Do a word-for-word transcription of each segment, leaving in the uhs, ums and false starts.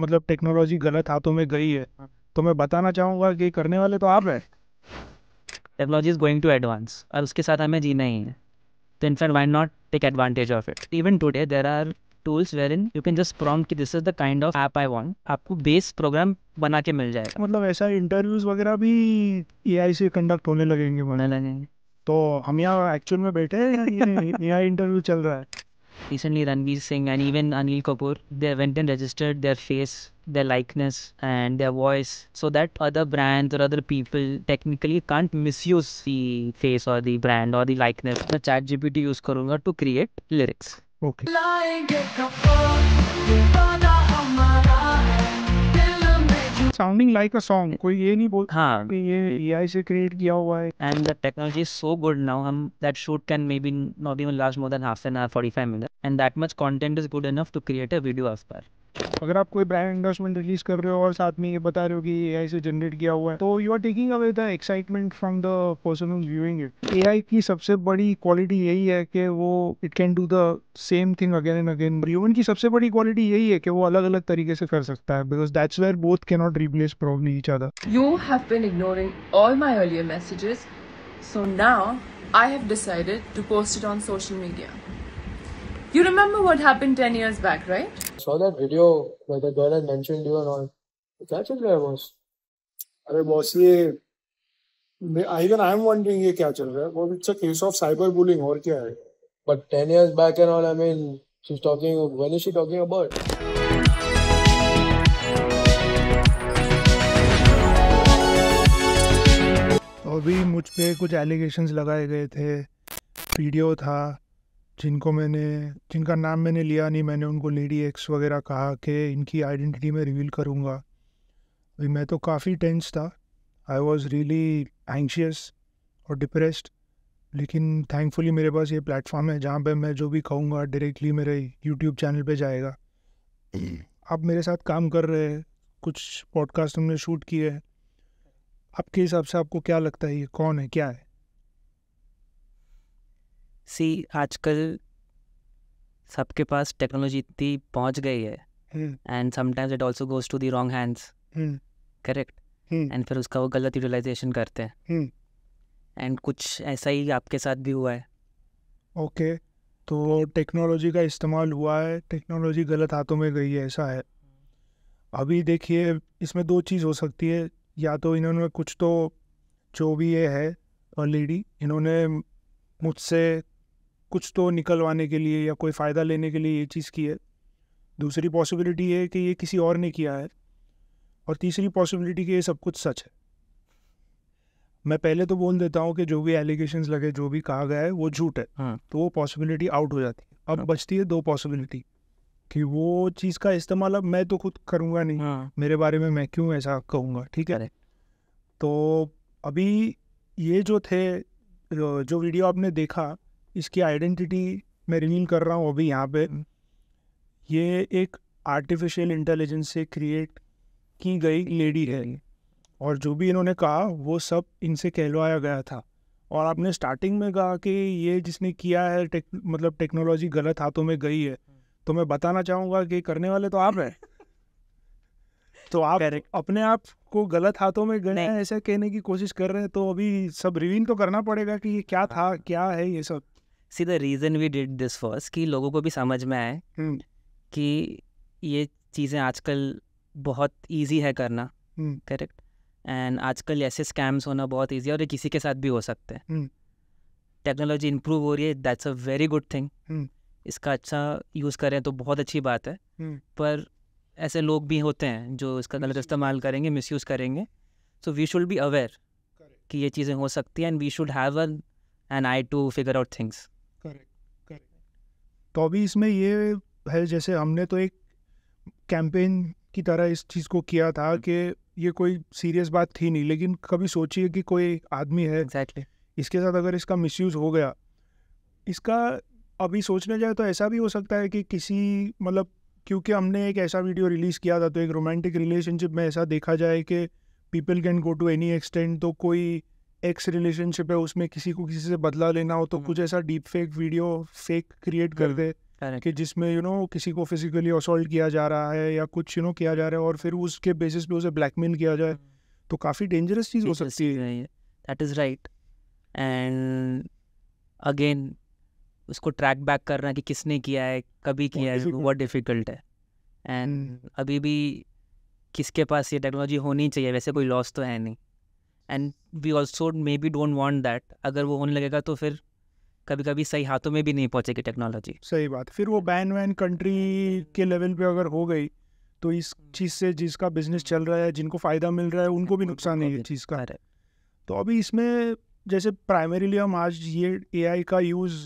मतलब टेक्नोलॉजी गलत हाथों में गई है, तो मैं बताना चाहूँगा कि करने वाले तो आप हैं। Technology is going to advance और उसके साथ हमें जीना ही है, तो in fact why not take advantage of it. Even today there are tools where in you can just prompt कि this is the kind of app I want, आपको बेस प्रोग्राम बना के मिल जाएगा। मतलब ऐसा इंटरव्यूज वगैरह भी एआई से कंडक्ट होने लगेंगे होने लगेंगे तो हम यहाँ एक्चुअल में बैठे एआई इंटरव्यू चल रहा है। Recently Ranveer Singh and even Anil Kapoor, they went and registered their face, their likeness and their voice so that other brands or other people technically can't misuse the face or the brand or the likeness. So ChatGPT use karunga to create lyrics. Okay. Sounding like a song. कोई ये नहीं बोल हाँ कि ये A I से create किया हुआ है। And the technology is so good now, हम that shoot can maybe not even last more than half an hour, forty-five minutes, and that much content is good enough to create a video as per. अगर आप कोई brand endorsement release कर रहे हो और साथ में ये बता रहे हो कि A I से जनरेट किया हुआ है, तो you are taking away the excitement from the person who is viewing it. A I की सबसे बड़ी क्वालिटी यही है कि वो it can do the same thing again and again. Human की सबसे बड़ी क्वालिटी यही है कि वो अलग अलग तरीके से कर सकता है, because that's where both can not replace probably each other. You have been ignoring all my earlier messages, so now I have decided to post it on social media. You remember what happened ten years back, right? I saw that video where the girl had mentioned you and all. What happened there, boss? Arey boss, ye even I am wondering ye kya chal raha hai. Well, it's a case of cyberbullying aur kya hai. But ten years back and all, I mean, she's talking. When is she talking about? अभी मुझ पे कुछ allegations लगाए गए थे. Video था. जिनको मैंने जिनका नाम मैंने लिया नहीं, मैंने उनको लेडी एक्स वगैरह कहा कि इनकी आइडेंटिटी मैं रिवील करूँगा। अभी मैं तो काफ़ी टेंस था, आई वॉज रियली एंग्शियस और डिप्रेस्ड, लेकिन थैंकफुली मेरे पास ये प्लेटफॉर्म है जहाँ पे मैं जो भी कहूँगा डायरेक्टली मेरे यूट्यूब चैनल पे जाएगा। आप मेरे साथ काम कर रहे हैं, कुछ पॉडकास्ट हमने शूट किए हैं, आपके हिसाब से आपको क्या लगता है ये कौन है क्या है? सी आजकल सबके पास टेक्नोलॉजी इतनी पहुंच गई है and sometimes it also goes to the wrong hands, correct, and फिर उसका वो गलत यूटिलाइजेशन करते हैं एंड hmm. कुछ ऐसा ही आपके साथ भी हुआ है। ओके okay, तो टेक्नोलॉजी का इस्तेमाल हुआ है, टेक्नोलॉजी गलत हाथों में गई है, ऐसा है। अभी देखिए इसमें दो चीज़ हो सकती है, या तो इन्होंने कुछ तो जो भी ये है लेडी इन्होंने मुझसे कुछ तो निकलवाने के लिए या कोई फ़ायदा लेने के लिए ये चीज़ की है, दूसरी पॉसिबिलिटी है कि ये किसी और ने किया है, और तीसरी पॉसिबिलिटी कि ये सब कुछ सच है। मैं पहले तो बोल देता हूँ कि जो भी एलिगेशंस लगे, जो भी कहा गया है वो झूठ है। हाँ। तो वो पॉसिबिलिटी आउट हो जाती है। अब हाँ। बचती है दो पॉसिबिलिटी कि वो चीज़ का इस्तेमाल अब मैं तो खुद करूँगा नहीं। हाँ। मेरे बारे में मैं क्यों ऐसा कहूँगा, ठीक है? तो अभी ये जो थे, जो वीडियो आपने देखा, इसकी आइडेंटिटी मैं रिवील कर रहा हूँ अभी यहाँ पे। ये एक आर्टिफिशियल इंटेलिजेंस से क्रिएट की गई लेडी है, और जो भी इन्होंने कहा वो सब इनसे कहलवाया गया था। और आपने स्टार्टिंग में कहा कि ये जिसने किया है टेक, मतलब टेक्नोलॉजी गलत हाथों में गई है, तो मैं बताना चाहूँगा कि करने वाले तो आप हैं। तो आप अपने आप को गलत हाथों में गए हैं ऐसा कहने की कोशिश कर रहे हैं, तो अभी सब रिवील तो करना पड़ेगा कि ये क्या था क्या है ये सब। See the reason we did this first कि लोगों को भी समझ में आए कि ये चीज़ें आजकल बहुत इजी है करना, करेक्ट, एंड आजकल ऐसे स्कैम्स होना बहुत इजी है और ये किसी के साथ भी हो सकते हैं। टेक्नोलॉजी इम्प्रूव हो रही है, that's a very good thing, इसका अच्छा यूज़ करें तो बहुत अच्छी बात है, पर ऐसे लोग भी होते हैं जो इसका गलत इस्तेमाल करेंगे, मिसयूज़ करेंगे। So we should be aware कि ये चीज़ें हो सकती हैं and we should have an eye to figure out things. तो अभी इसमें ये है, जैसे हमने तो एक कैंपेन की तरह इस चीज़ को किया था कि ये कोई सीरियस बात थी नहीं, लेकिन कभी सोचिए कि कोई आदमी है exactly. इसके साथ अगर इसका मिसयूज़ हो गया, इसका अभी सोचने जाए तो ऐसा भी हो सकता है कि किसी मतलब क्योंकि हमने एक ऐसा वीडियो रिलीज़ किया था, तो एक रोमांटिक रिलेशनशिप में ऐसा देखा जाए कि people can go to any extent, तो कोई एक्स रिलेशनशिप है उसमें किसी को किसी से बदला लेना हो तो कुछ ऐसा deep fake video fake create कर दे कि जिसमें यू you नो know, किसी को फिजिकली असॉल्ट किया जा रहा है या कुछ यू you नो know, किया जा रहा है और फिर उसके बेसिस पे उसे ब्लैकमेल किया जाए तो काफ़ी डेंजरस चीज़ हो सकती है. That is right. And again उसको ट्रैक बैक करना कि किसने किया है, कभी किया है, बहुत डिफ़िकल्ट है. एंड अभी भी किसके पास ये टेक्नोलॉजी होनी चाहिए, वैसे कोई लॉस तो है नहीं. And we also maybe don't want that. अगर वो होने लगेगा तो फिर कभी कभी सही हाथों में भी नहीं पहुंचेगी टेक्नोलॉजी. सही बात. फिर वो बैन वैन कंट्री के लेवल पे अगर हो गई तो इस चीज़ से जिसका बिजनेस चल रहा है, जिनको फ़ायदा मिल रहा है, उनको भी नुकसान है इस चीज़ का. तो अभी इसमें जैसे प्राइमरीली हम आज ये एआई का यूज़,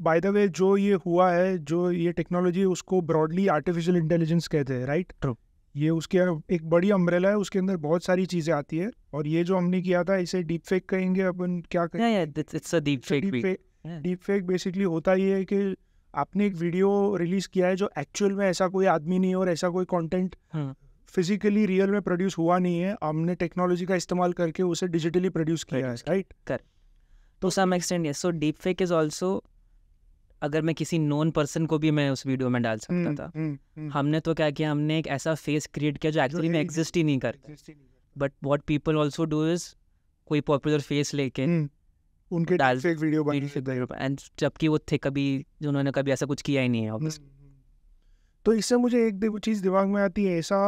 बाय द वे जो ये हुआ है, जो ये टेक्नोलॉजी है, उसको ब्रॉडली आर्टिफिशियल इंटेलिजेंस कहते हैं, राइट? ट्रू. ये उसके एक बड़ी अम्ब्रेला है, उसके अंदर बहुत सारी चीज़ें आती है. और ये जो हमने किया था इसे डीप फेक कहेंगे अपन, क्या कहेंगे? डीप फेक बेसिकली होता ये है कि आपने एक वीडियो रिलीज़ किया है जो एक्चुअल में ऐसा कोई आदमी नहीं है और ऐसा कोई कंटेंट फिजिकली रियल में प्रोड्यूस हुआ नहीं है, हमने टेक्नोलॉजी का इस्तेमाल करके उसे डिजिटली प्रोड्यूस किया है, राइट? करेक्ट. तो some extend yes. So deep fake is also, अगर मैं किसी नॉन पर्सन को भी मैं उस वीडियो में डाल सकता था. हमने तो क्या किया, हमने एक ऐसा फेस क्रिएट किया जो एक्चुअली में एग्जिस्ट ही नहीं करता. But what people also do is कोई पॉपुलर फेस लेके उनके डाल फेक वीडियो बनाए, एंड जबकि वो थे कभी, जो उन्होंने कभी ऐसा कुछ किया ही नहीं है. ऑब्वियसली. तो इससे मुझे एक चीज़ दिमाग में आती है, ऐसा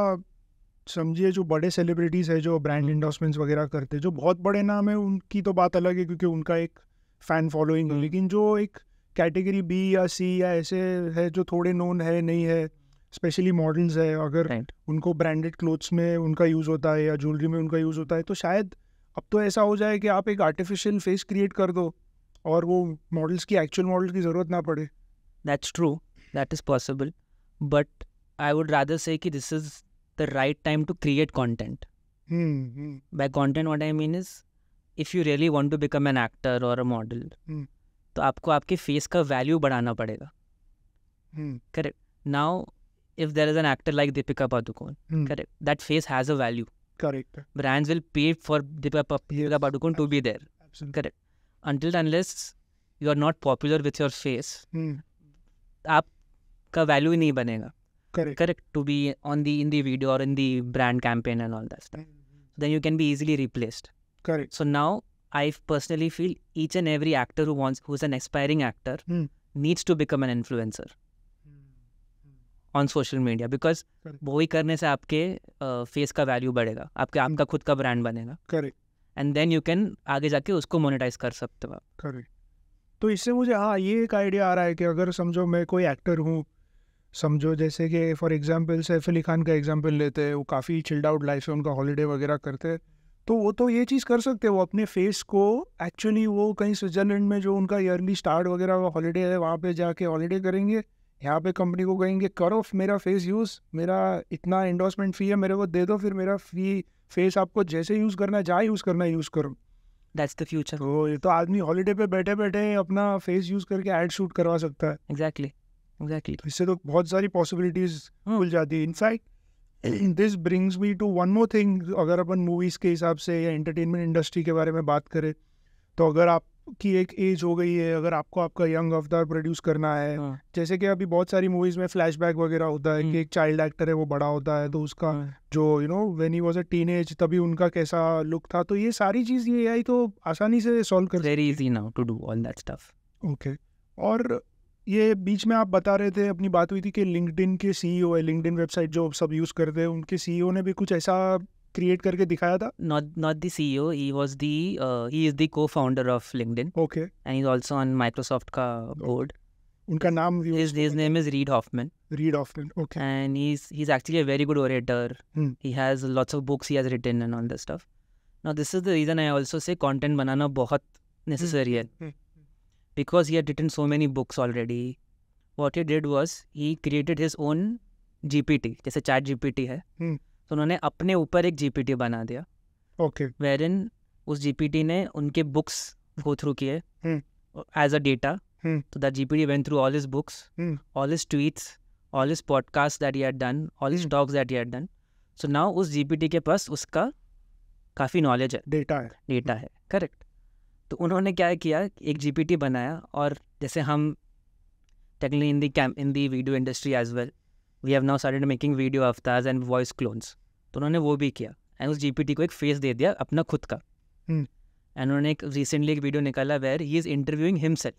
समझिए जो बड़े सेलिब्रिटीज़ है जो ब्रांड इंडोर्समेंट्स वगैरह करते, जो बहुत बड़े नाम है उनकी तो बात अलग है क्योंकि उनका एक फ़ैन फॉलोइंग है. लेकिन जो एक कैटेगरी बी या सी या ऐसे है जो थोड़े नोन है, नहीं है, स्पेशली मॉडल्स है, अगर right. उनको ब्रांडेड क्लोथ्स में उनका यूज़ होता है या ज्वेलरी में उनका यूज़ होता है, तो शायद अब तो ऐसा हो जाए कि आप एक आर्टिफिशियल फेस क्रिएट कर दो और वो मॉडल्स की, एक्चुअल मॉडल्स की ज़रूरत ना पड़े. That's true. That is possible. But I would rather say कि this is the right time to create content. By content what I mean is if you really want to become an actor और a model, तो आपको आपके face का value बढ़ाना पड़ेगा. Correct. Now if there is an actor like Deepika Padukone, correct, that face has a value. Correct. Brands will pay for Deepika Padukone to be there. Correct. Until unless you are not popular with your face, आपका value ही नहीं बनेगा. Correct. To be on the in the video और in the brand campaign and all that stuff, then you can be easily replaced. Correct. So now I personally feel each and every actor who wants, who's an aspiring actor, hmm. needs to become an influencer hmm. Hmm. on social media, because वो ही करने से आपके face का value बढ़ेगा, आपके hmm. आपका खुद का ब्रांड बनेगा. Correct. And then you can आगे जाके उसको मोनेटाइज कर सकते हो आप. करेक्ट. तो इससे मुझे हाँ ये एक आइडिया आ रहा है कि अगर समझो मैं कोई एक्टर हूँ, समझो जैसे कि फॉर एग्जाम्पल सैफ अली खान का एग्जाम्पल लेते हैं, वो काफ़ी चिल्ड आउट लाइफ है, उनका हॉलीडे वगैरह करते हैं, तो वो तो ये चीज़ कर सकते हैं, वो अपने फेस को एक्चुअली वो कहीं स्विट्ज़रलैंड में जो उनका ईयरली स्टार्ट वगैरह वो हॉलीडे है वहाँ पे जाके हॉलीडे करेंगे. यहाँ पे कंपनी को कहेंगे करो मेरा फेस यूज़, मेरा इतना एंडोर्समेंट फ़ी है मेरे को दे दो, फिर मेरा फी फेस आपको जैसे यूज़ करना है, जहाँ यूज़ करना है यूज़ करो. That's the future. तो ये तो आदमी हॉलीडे पर बैठे बैठे अपना फेस यूज़ करके एड शूट करवा सकता है. Exactly exactly. इससे तो बहुत सारी पॉसिबिलिटीज़ खुल जाती है. In fact this brings me to one more thing. अगर अपन मूवीज़ के हिसाब से या एंटरटेनमेंट इंडस्ट्री के बारे में बात करें, तो अगर आपकी एक एज हो गई है, अगर आपको आपका यंग अवतार प्रोड्यूस करना है, हाँ. जैसे कि अभी बहुत सारी मूवीज़ में फ्लैशबैक वगैरह होता है कि एक चाइल्ड एक्टर है वो बड़ा होता है, तो उसका हाँ. जो you know when he was a teenage तभी उनका कैसा लुक था, तो ये सारी चीज़ ये आई तो आसानी से सॉल्व कर. Very easy now to do all that stuff. Okay. और ये बीच में आप बता रहे थे, अपनी बात हुई थी कि लिंक्डइन के सीईओ है, लिंक्डइन वेबसाइट जो सब यूज़ करते हैं, उनके सीईओ ने भी कुछ ऐसा क्रिएट करके दिखाया था. Not not the CEO, he was the he is the co founder of LinkedIn. Okay. And is also on Microsoft का बोर्ड. उनका नाम his his name is Reid Hoffman. Reid Hoffman. Okay. And he is he is actually a very good orator. He has lots of books he has written and all the stuff. Now this is the reason I also say content बनाना बहुत necessary है. Because he had written so many books already, what he did was he created his own G P T. जैसे ChatGPT है, hmm. तो उन्होंने अपने ऊपर एक G P T बना दिया. Okay. Wherein उस G P T ने उनके books go through किए hmm. as a data. Hmm. So that G P T went through all his books, hmm. all his tweets, all his podcasts that he had done, all his talks that he had done. So now उस G P T के पास उसका काफ़ी knowledge है. Data है. Data है. Correct. तो उन्होंने क्या किया, एक जीपीटी बनाया, और जैसे हम technically in the camp, in the video industry as well. We have now started making video avatars and voice clones. तो उन्होंने वो भी किया एंड उस जीपीटी को एक फेस दे दिया अपना खुद का. एंड उन्होंने एक रिसेंटली एक वीडियो निकाला where he is interviewing himself.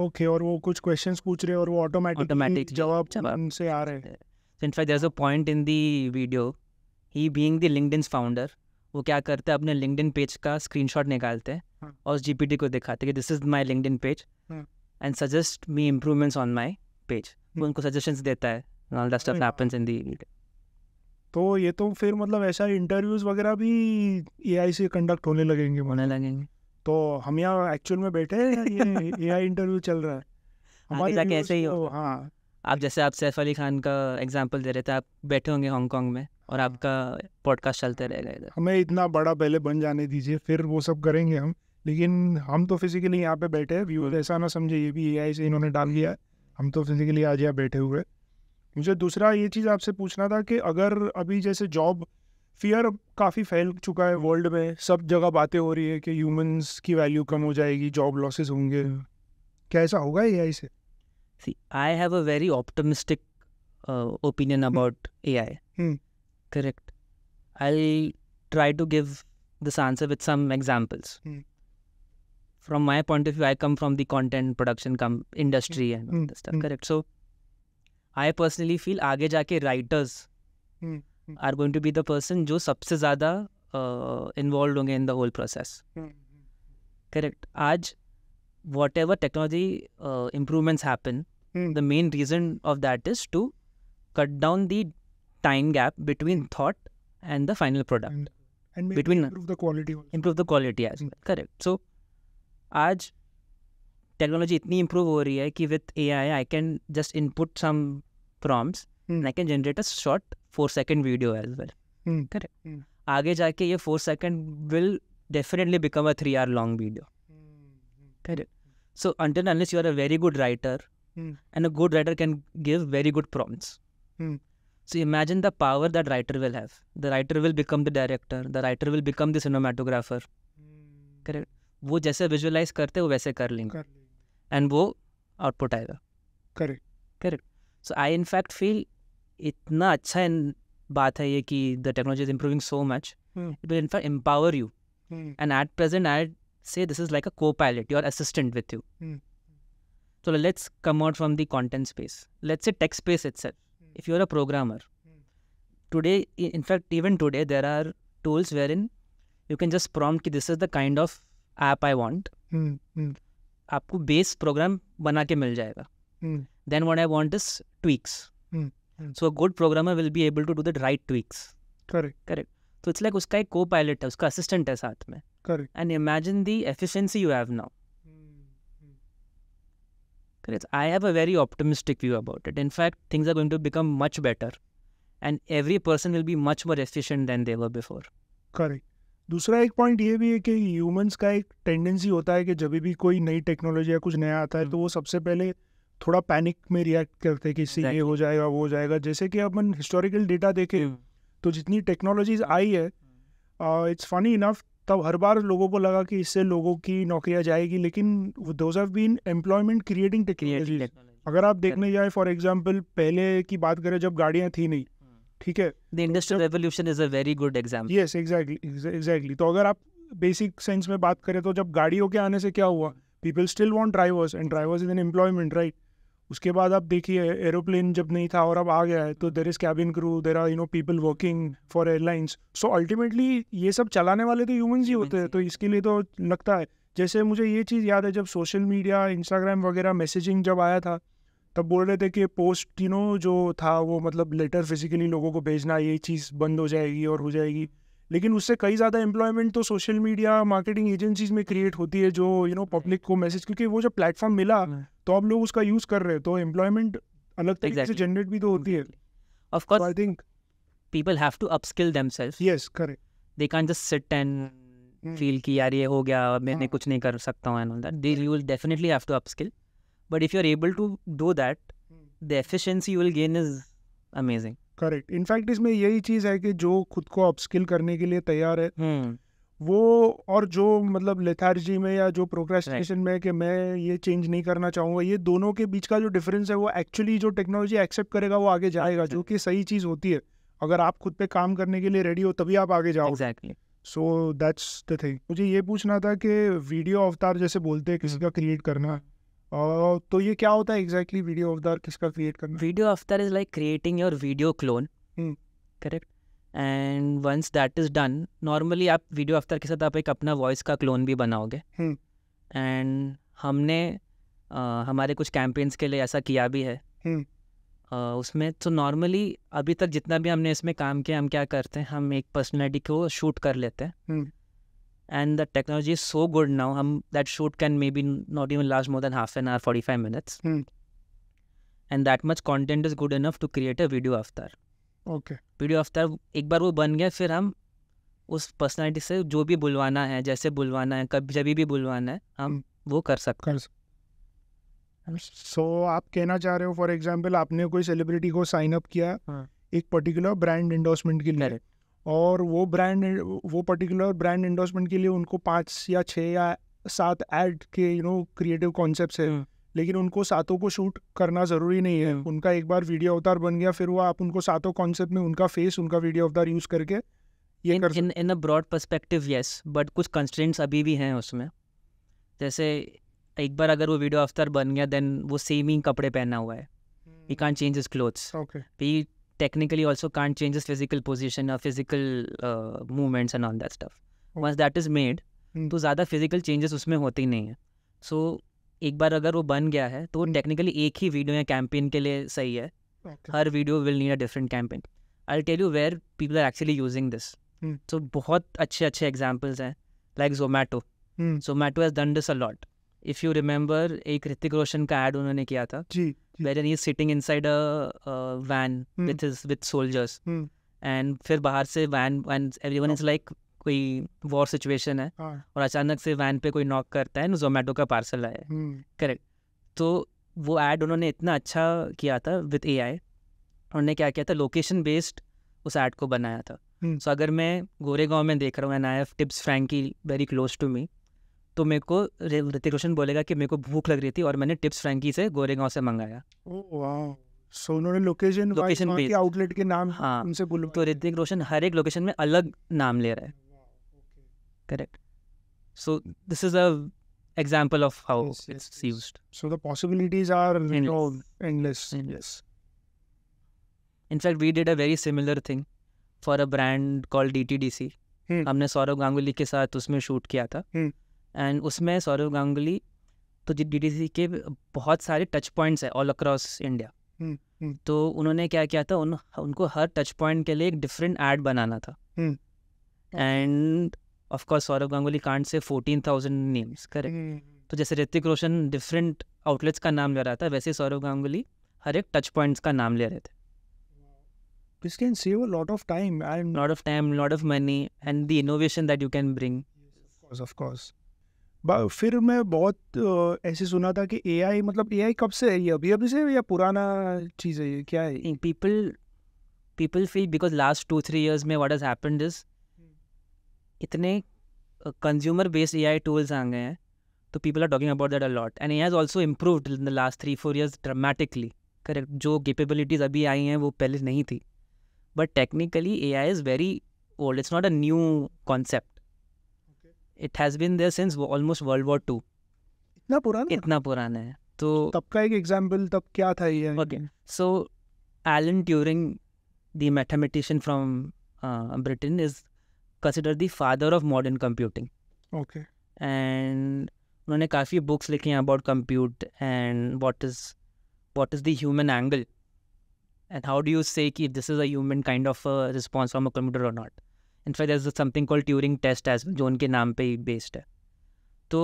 Okay, और वो कुछ क्वेश्चंस पूछ रहे हैं और वो ऑटोमेटिक जवाब उनसे आ रहे हैं. So in fact there is a point in the video, he being the LinkedIn founder, वो क्या करते हैं अपने लिंक्डइन पेज का स्क्रीनशॉट निकालते हैं और उस जीपीटी को दिखाते हैं कि this is my LinkedIn page and suggest me improvements on my page. वो उनको सजेशंस देता है and all that stuff happens in the. तो ये तो फिर मतलब ऐसा इंटरव्यूज वगैरह भी एआई से कंडक्ट होने लगेंगे होने लगेंगे तो हम यहाँ एक्चुअल में बैठे हैं, ये एआई इंटरव्यू चल रहा है हमारे यहाँ कैसे ही हो. हाँ, आप जैसे आप सैफ अली खान का एग्जांपल दे रहे थे, आप बैठे होंगे हांगकांग में और आपका पॉडकास्ट चलते रहेगा इधर. हमें इतना बड़ा पहले बन जाने दीजिए, फिर वो सब करेंगे हम. लेकिन हम तो फिजिकली यहाँ पे बैठे हैं, व्यूअर्स ऐसा ना समझे ये भी एआई से इन्होंने डाल दिया है, हम तो फिजिकली आज यहाँ बैठे हुए. मुझे दूसरा ये चीज़ आपसे पूछना था कि अगर अभी जैसे जॉब फियर काफ़ी फैल चुका है वर्ल्ड में, सब जगह बातें हो रही है कि ह्यूमंस की वैल्यू कम हो जाएगी, जॉब लॉसेस होंगे, क्या ऐसा होगा एआई से? See, I have a very optimistic opinion about AI. Correct, I try to give this answer with some examples from my point of view. I come from the content production come industry and stuff. Correct, so I personally feel आगे जाके writers are going to be the person जो सबसे ज़्यादा involve होंगे in the whole process. Correct, आज whatever technology improvements happen, the main reason of that is to cut down the time gap between thought and the final product, between improve the quality as well. Correct, so आज technology इतनी improve हो रही है कि with AI I can just input some prompts and I can generate a short four second video as well. Correct, आगे जाके ये four second will definitely become a three hour long video. Correct, so until unless you are a very good writer and a good writer can give very good prompts. So imagine the power that writer will have. The writer will become the director, the writer will become the cinematographer. Correct, वो जैसे visualise करते हैं वो वैसे कर लेंगे and वो output आएगा. Correct, correct. So I in fact feel इतना अच्छा इन बात है ये कि the technology is improving so much, it will in fact empower you. And at present I say this is like a को pilot, your assistant with you. So let's come out from the content space, let's say tech space itself. If you are a programmer today, in fact even today there are tools where in you can just prompt कि this is the kind of app I want. आपको base program बना के मिल जाएगा. Then what I want is tweaks. So a good programmer will be able to do the right tweaks. Correct, correct. तो it's like उसका एक को pilot है, उसका असिस्टेंट है साथ में. Correct, and imagine the efficiency you have now. Correct, I have a very optimistic view about it. In fact things are going to become much better and every person will be much more efficient than they were before. Correct. दूसरा एक point ये भी है कि humans का एक tendency होता है कि जब भी कोई नई टेक्नोलॉजी या कुछ नया आता है तो वो सबसे पहले थोड़ा पैनिक में रिएक्ट करते हैं कि इससे ये हो जाएगा वो हो जाएगा. जैसे कि अपन हिस्टोरिकल डेटा देखें तो जितनी टेक्नोलॉजीज आई है, इट्स फनी इनफ, तब हर बार लोगों को लगा कि इससे लोगों की नौकरियाँ जाएगी, लेकिन those have been employment creating technology. अगर आप देखने जाए फॉर एग्जाम्पल पहले की बात करें जब गाड़ियाँ थी नहीं, ठीक है, the industrial revolution is a very good example. Yes, exactly, exactly. तो अगर आप बेसिक सेंस में बात करें तो जब गाड़ियों के आने से क्या हुआ, people still want drivers and drivers is an employment, right. उसके बाद आप देखिए एरोप्लेन जब नहीं था और अब आ गया है, तो there is cabin crew, there are you know people working for airlines. So ultimately ये सब चलाने वाले तो ह्यूमंस ही होते हैं, तो इसके लिए तो लगता है. जैसे मुझे ये चीज़ याद है जब सोशल मीडिया इंस्टाग्राम वगैरह मैसेजिंग जब आया था, तब बोल रहे थे कि पोस्ट यू नो जो था वो मतलब लेटर फिजिकली लोगों को भेजना ये चीज़ बंद हो जाएगी और हो जाएगी, लेकिन उससे कई ज़्यादा एम्प्लॉयमेंट तो सोशल मीडिया मार्केटिंग एजेंसीज में क्रिएट होती है जो यू नो पब्लिक को मैसेज, क्योंकि वो जब प्लेटफॉर्म मिला तो अब लोग उसका यूज़ कर रहे हैं, तो एम्प्लॉयमेंट अलग तरीके से जनरेट भी तो होती है. Of course, I think people have to upskill themselves. Yes, correct. They can't just sit and feel कि यार ये हो गया, मैंने कुछ नहीं कर सकता हूँ and all that. They you will definitely have to upskill. But if you're able to do that, the efficiency you will gain is amazing. Correct. In fact, इसमें यही चीज़ है कि जो खुद को अपस्किल करने के लिए तैयार है वो और जो मतलब लेथार्जी में या जो प्रोक्रेस्टिनेशन में कि मैं ये चेंज नहीं करना चाहूँगा, ये दोनों के बीच का जो डिफरेंस है वो एक्चुअली जो टेक्नोलॉजी एक्सेप्ट करेगा वो आगे जाएगा, जो कि सही चीज़ होती है। अगर आप खुद पे काम करने के लिए रेडी हो तभी आप आगे जाओ। Exactly, so that's the thing. मुझे ये पूछना था कि वीडियो अवतार जैसे बोलते हैं किसी का क्रिएट करना, Uh, तो ये क्या होता है एग्जैक्टली? वीडियो अवतार किसका क्रिएट करना? Video avatar is like creating your video clone, correct? And once that is done, normally आप वीडियो अवतार के साथ आप एक अपना वॉइस का क्लोन भी बनाओगे। And hmm. हमने uh, हमारे कुछ कैंपेन्स के लिए ऐसा किया भी है। hmm. uh, उसमें तो नॉर्मली अभी तक जितना भी हमने इसमें काम किया, हम क्या करते हैं, हम एक पर्सनैलिटी को शूट कर लेते हैं। hmm. And the technology is so good now, hum, that shoot can maybe not even last more than half an hour, forty-five minutes. Hmm. And that much content is good enough to create a video avatar. Okay. Video avatar, एक बार वो बन गया, फिर हम उस personality से जो भी बुलवाना है, जैसे बुलवाना है, कभी जब भी बुलवाना है, हम hmm. वो कर सकते हैं। So आप कहना चाह रहे हो, for example, आपने कोई celebrity को sign up किया hmm. एक particular brand endorsement के लिए। Correct. और वो ब्रांड वो पर्टिकुलर ब्रांड एंडोर्समेंट के लिए उनको पाँच या छः या सात ऐड के यू नो क्रिएटिव कॉन्सेप्ट्स हैं, लेकिन उनको सातों को शूट करना ज़रूरी नहीं है। उनका एक बार वीडियो अवतार बन गया, फिर वो आप उनको सातों कॉन्सेप्ट में उनका फेस, उनका वीडियो अवतार यूज़ करके ये in in in a broad perspective yes, but कुछ कंस्ट्रेंट्स अभी भी हैं उसमें। जैसे एक बार अगर वो वीडियो अवतार बन गया, देन वो सेम ही कपड़े पहना हुआ है, we can't change his clothes. Okay. Technically also can't change his physical position or physical uh, movements and all that stuff. Okay. Once that is made, hmm. तो ज़्यादा physical changes उसमें होते ही नहीं है। So एक बार अगर वो बन गया है तो hmm. technically एक ही video या campaign के लिए सही है। Okay. Her video will need a different campaign. I'll tell you where people are actually using this. Hmm. So बहुत अच्छे अच्छे examples हैं, like Zomato. Hmm. Zomato has done this a lot. If you remember, एक ऋतिक रोशन का ad उन्होंने किया था। जी। Wherein he is sitting inside a uh, van hmm. with his with soldiers, hmm. and फिर बाहर से van and everyone oh. is like कोई war situation है, ah. और अचानक से van पे कोई knock करता है, Zomato का parcel आया है, hmm. correct? तो वो ad उन्होंने इतना अच्छा किया था with A I, उन्होंने क्या किया था, location based उस ad को बनाया था। hmm. So अगर मैं गोरेगांव में देख रहा हूँ and I have tips Frankie very close to me, तो मेरे को ऋतिक रोशन बोलेगा कि मेरे को भूख लग रही थी और मैंने टिप्स फ्रैंकी से गोरेगांव से मंगाया। ओह वाह। सो उन्होंने लोकेशन लोकेशन पे आउटलेट के नाम हाँ, उनसे बोल, तो ऋतिक रोशन हर एक लोकेशन में अलग नाम ले रहा है। Correct. So this is a example of how it's used. So the possibilities are endless. Endless. In fact we did a very similar thing for a brand called D T D C. हमने सौरव गांगुली के साथ उसमें shoot किया था। And उसमें सौरव गांगुली, तो G D T C के बहुत सारे टच पॉइंट्स हैं ऑल अक्रॉस इंडिया, तो उन्होंने क्या किया था, उन उनको हर टच पॉइंट के लिए एक डिफरेंट ऐड बनाना था। And of course Saurav Ganguly can't say fourteen thousand names, correct? तो जैसे ऋतिक रोशन डिफरेंट आउटलेट्स का नाम ले रहा था, वैसे सौरव गांगुली हर एक टच पॉइंट्स का नाम ले रहे थे। This can save a lot of time and lot of time, lot of money and the innovation that you can bring. Yes, of course. फिर मैं बहुत ऐसे सुना था कि एआई, मतलब एआई कब से है ये, अभी अभी से या पुराना चीज़ है ये, क्या है? People people feel because last two three years में व्हाट हैज हैपेंड इज इतने कंज्यूमर बेस्ड एआई टूल्स आ गए हैं, तो people are talking about that a lot and AI has also improved in the last three four years dramatically, correct? जो capabilities अभी आई हैं वो पहले नहीं थी, but technically AI is very old, it's not a new concept. It has been there since almost World War Two. इतना पुराना इतना पुराना है। तो तब का एक एग्जाम्पल, तब क्या था ये? Okay. So Alan Turing, the mathematician from Britain, is considered the father of modern computing. Okay. And उन्होंने काफ़ी बुक्स लिखी हैं about compute and what is what is the human angle and how do you say कि this is a human kind of response from a computer और not. In fact, there's something called Turing test as well, जो उनके नाम पे ही based है। तो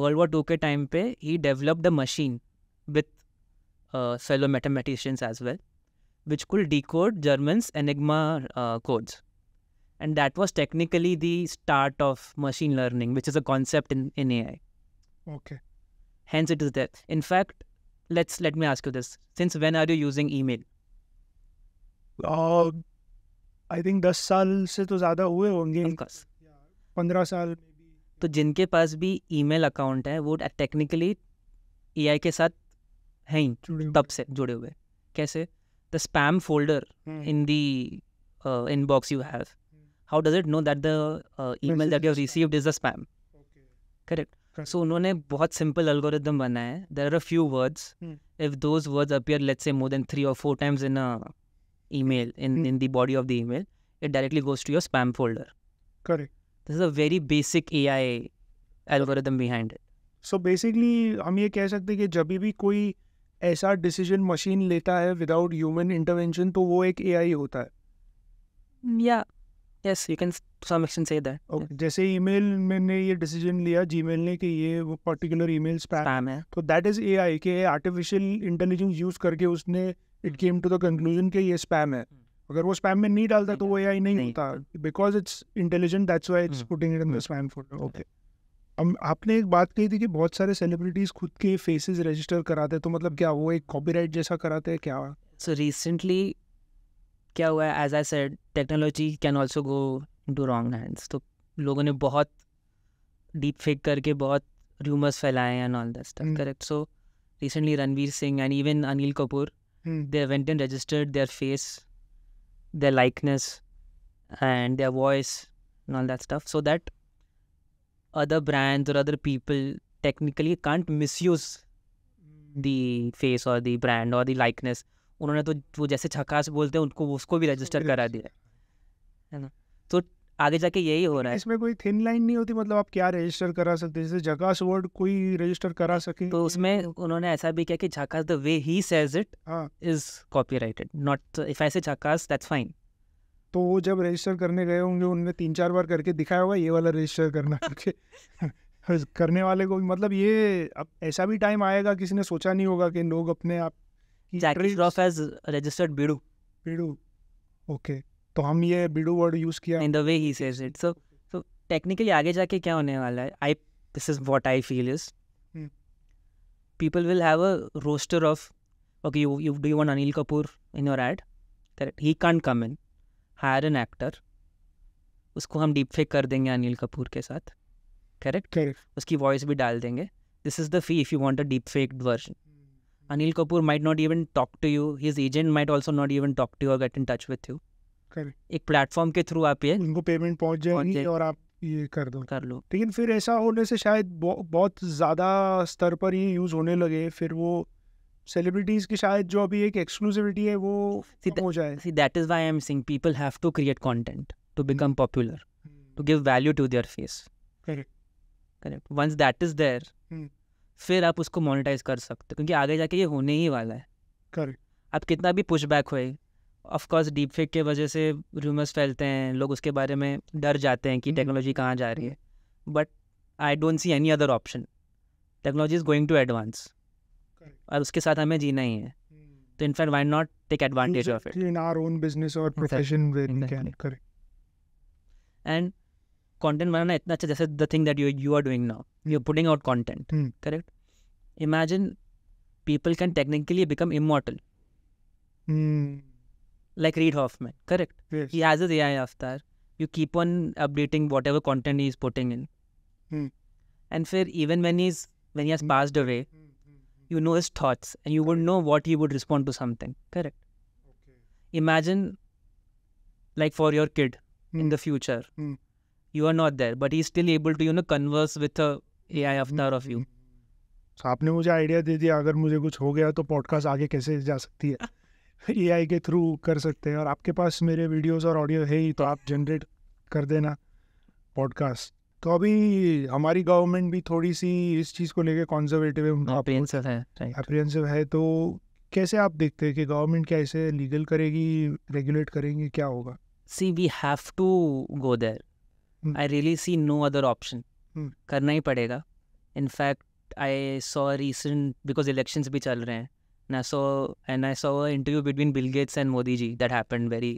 World War Two के time पे ही developed a machine with fellow mathematicians as well, which could decode Germans Enigma codes, and that was technically the start of machine learning, which is a concept in in AI. Okay. Hence it is there. In fact, let's let me ask you this, since when are you using email? I think दस साल से तो ज़्यादा हुए होंगे। पंद्रह साल। तो जिनके पास भी ईमेल अकाउंट है वो टेक्निकली एआई के साथ हैं ही, तब से जुड़े हुए। कैसे? The spam folder in the inbox you have, how does it know that the email that you have received is the spam? Correct. सो उन्होंने बहुत सिंपल एल्गोरिदम बनाया है, there are a few words, if those words appear let's say more than three और four times in a email, in in the body of the email, it directly goes to your spam folder. Correct. This is a very basic A I algorithm behind it. So basically हम ये कह सकते हैं कि जब भी कोई ऐसा decision machine लेता है without human intervention तो वो एक A I होता है। Yeah, yes, you can to some extent say that. Okay, yeah. जैसे email मैंने ये decision लिया Gmail ने कि ये वो particular email spam, spam है, तो that is A I के artificial intelligence use करके उसने it came to the conclusion कि ये spam है। अगर वो स्पैम में नहीं डालता तो वो एआई नहीं होता, because it's intelligent, that's why it's putting it in the spam folder. Okay, हम आपने एक बात कही थी कि बहुत सारे सेलिब्रिटीज खुद के फेसेस रजिस्टर कराते हैं, तो मतलब क्या वो एक कॉपीराइट जैसा कराते हैं क्या? सो रिसेंटली क्या हुआ है, as I said technology can also go to wrong hands, तो लोगों ने बहुत डीप फेक करके बहुत रूमर्स फैलाए and all that stuff. Correct. So recently Ranveer Singh and even Anil Kapoor, they went and registered their face, their likeness and their voice and all that stuff, so that other brands or other people technically can't misuse the face or the brand or the likeness. उन्होंने तो वो जैसे झकास बोलते हैं उनको उसको भी रजिस्टर करा दिया है ना, तो आगे जाके यही हो रहा है। इसमें कोई थिन लाइन नहीं होती, मतलब आप क्या रजिस्टर करा सकते हैं, जैसे झकास वर्ड कोई रजिस्टर करा सके। तो उसमें उन्होंने ऐसा भी किया कि झकास the way he says it is copyrighted, not if I say झकास दैट्स फाइन। तो वो जब रजिस्टर करने गए होंगे उनने तीन चार बार करके दिखाया होगा ये वाला रजिस्टर करना करके करने वाले को, मतलब ये अब ऐसा भी टाइम आएगा किसी ने सोचा नहीं होगा कि लोग अपने आप रजिस्टर्ड बीड़ू बीड़ू। ओके, तो हम ये बिडू वर्ड यूज किया in the way he says it. So so technically आगे जाके क्या होने वाला है, I this is what I feel is, people will have a roster of, okay you you do you want Anil Kapoor in your ad? Correct, he can't come in, hire an actor, उसको हम deep fake कर देंगे अनिल कपूर के साथ। Correct, उसकी voice भी डाल देंगे। This is the fee if you want a deep faked version. Anil Kapoor might not even talk to you, his agent might also not even talk to you और get in touch with you. एक platform के through आप ये उनको payment पहुंच जाएगी और आप ये कर दो कर लो। लेकिन फिर ऐसा होने से शायद बहुत ज़्यादा स्तर पर ये यूज़ होने लगे, फिर वो सेलिब्रिटीज़ की शायद जो अभी एक एक्सक्लूसिविटी है वो हो जाए। See that is why I am saying people have to create content to become popular, to give value to their face. Correct correct. Once that is there फिर आप उसको मोनेटाइज कर सकते हो, क्योंकि आगे जाके ये होने ही वाला है। करेक्ट। आप कितना भी पुशबैक होए, ऑफकोर्स डीप फेक के वजह से रूमर्स फैलते हैं, लोग उसके बारे में डर जाते हैं कि टेक्नोलॉजी कहाँ जा रही है, but I don't see any other option. Technology is going to advance और उसके साथ हमें जीना ही है, तो in fact why not take advantage of it in our own business और profession where we can. Correct. And content बनाना इतना अच्छा, जैसे the thing that you you are doing now, you are putting out content. Correct. Imagine people can technically become immortal like Reid Hoffman. Correct. Yes. He has his A I avatar. You keep on updating whatever content he is putting in. Hmm. And then even when he's when he has hmm. passed away, hmm. Hmm. you know his thoughts and you would know what he would respond to something. Correct. Okay. Imagine like for your kid hmm. in the future, hmm. you are not there, but he's still able to you know converse with a A I avatar hmm. of you. So, आपने मुझे idea दे दिया, अगर मुझे कुछ हो गया तो podcast आगे कैसे जा सकती है? ए आई के थ्रू कर सकते हैं, और आपके पास मेरे वीडियोस और ऑडियो है ही, तो आप जनरेट कर देना पॉडकास्ट। तो अभी हमारी गवर्नमेंट भी थोड़ी सी इस चीज़ को लेके कॉन्जर्वेटिव है, अप्रिहेंसिव है, अप्रिहेंसिव है, तो कैसे आप देखते हैं कि गवर्नमेंट क्या इसे लीगल करेगी, रेगुलेट करेंगी, क्या होगा? See we have to go there, I really see no other option, करना ही पड़ेगा। In fact I saw recent, because elections भी चल रहे हैं, And I saw and I saw an interview between Bill Gates and Modi ji that happened very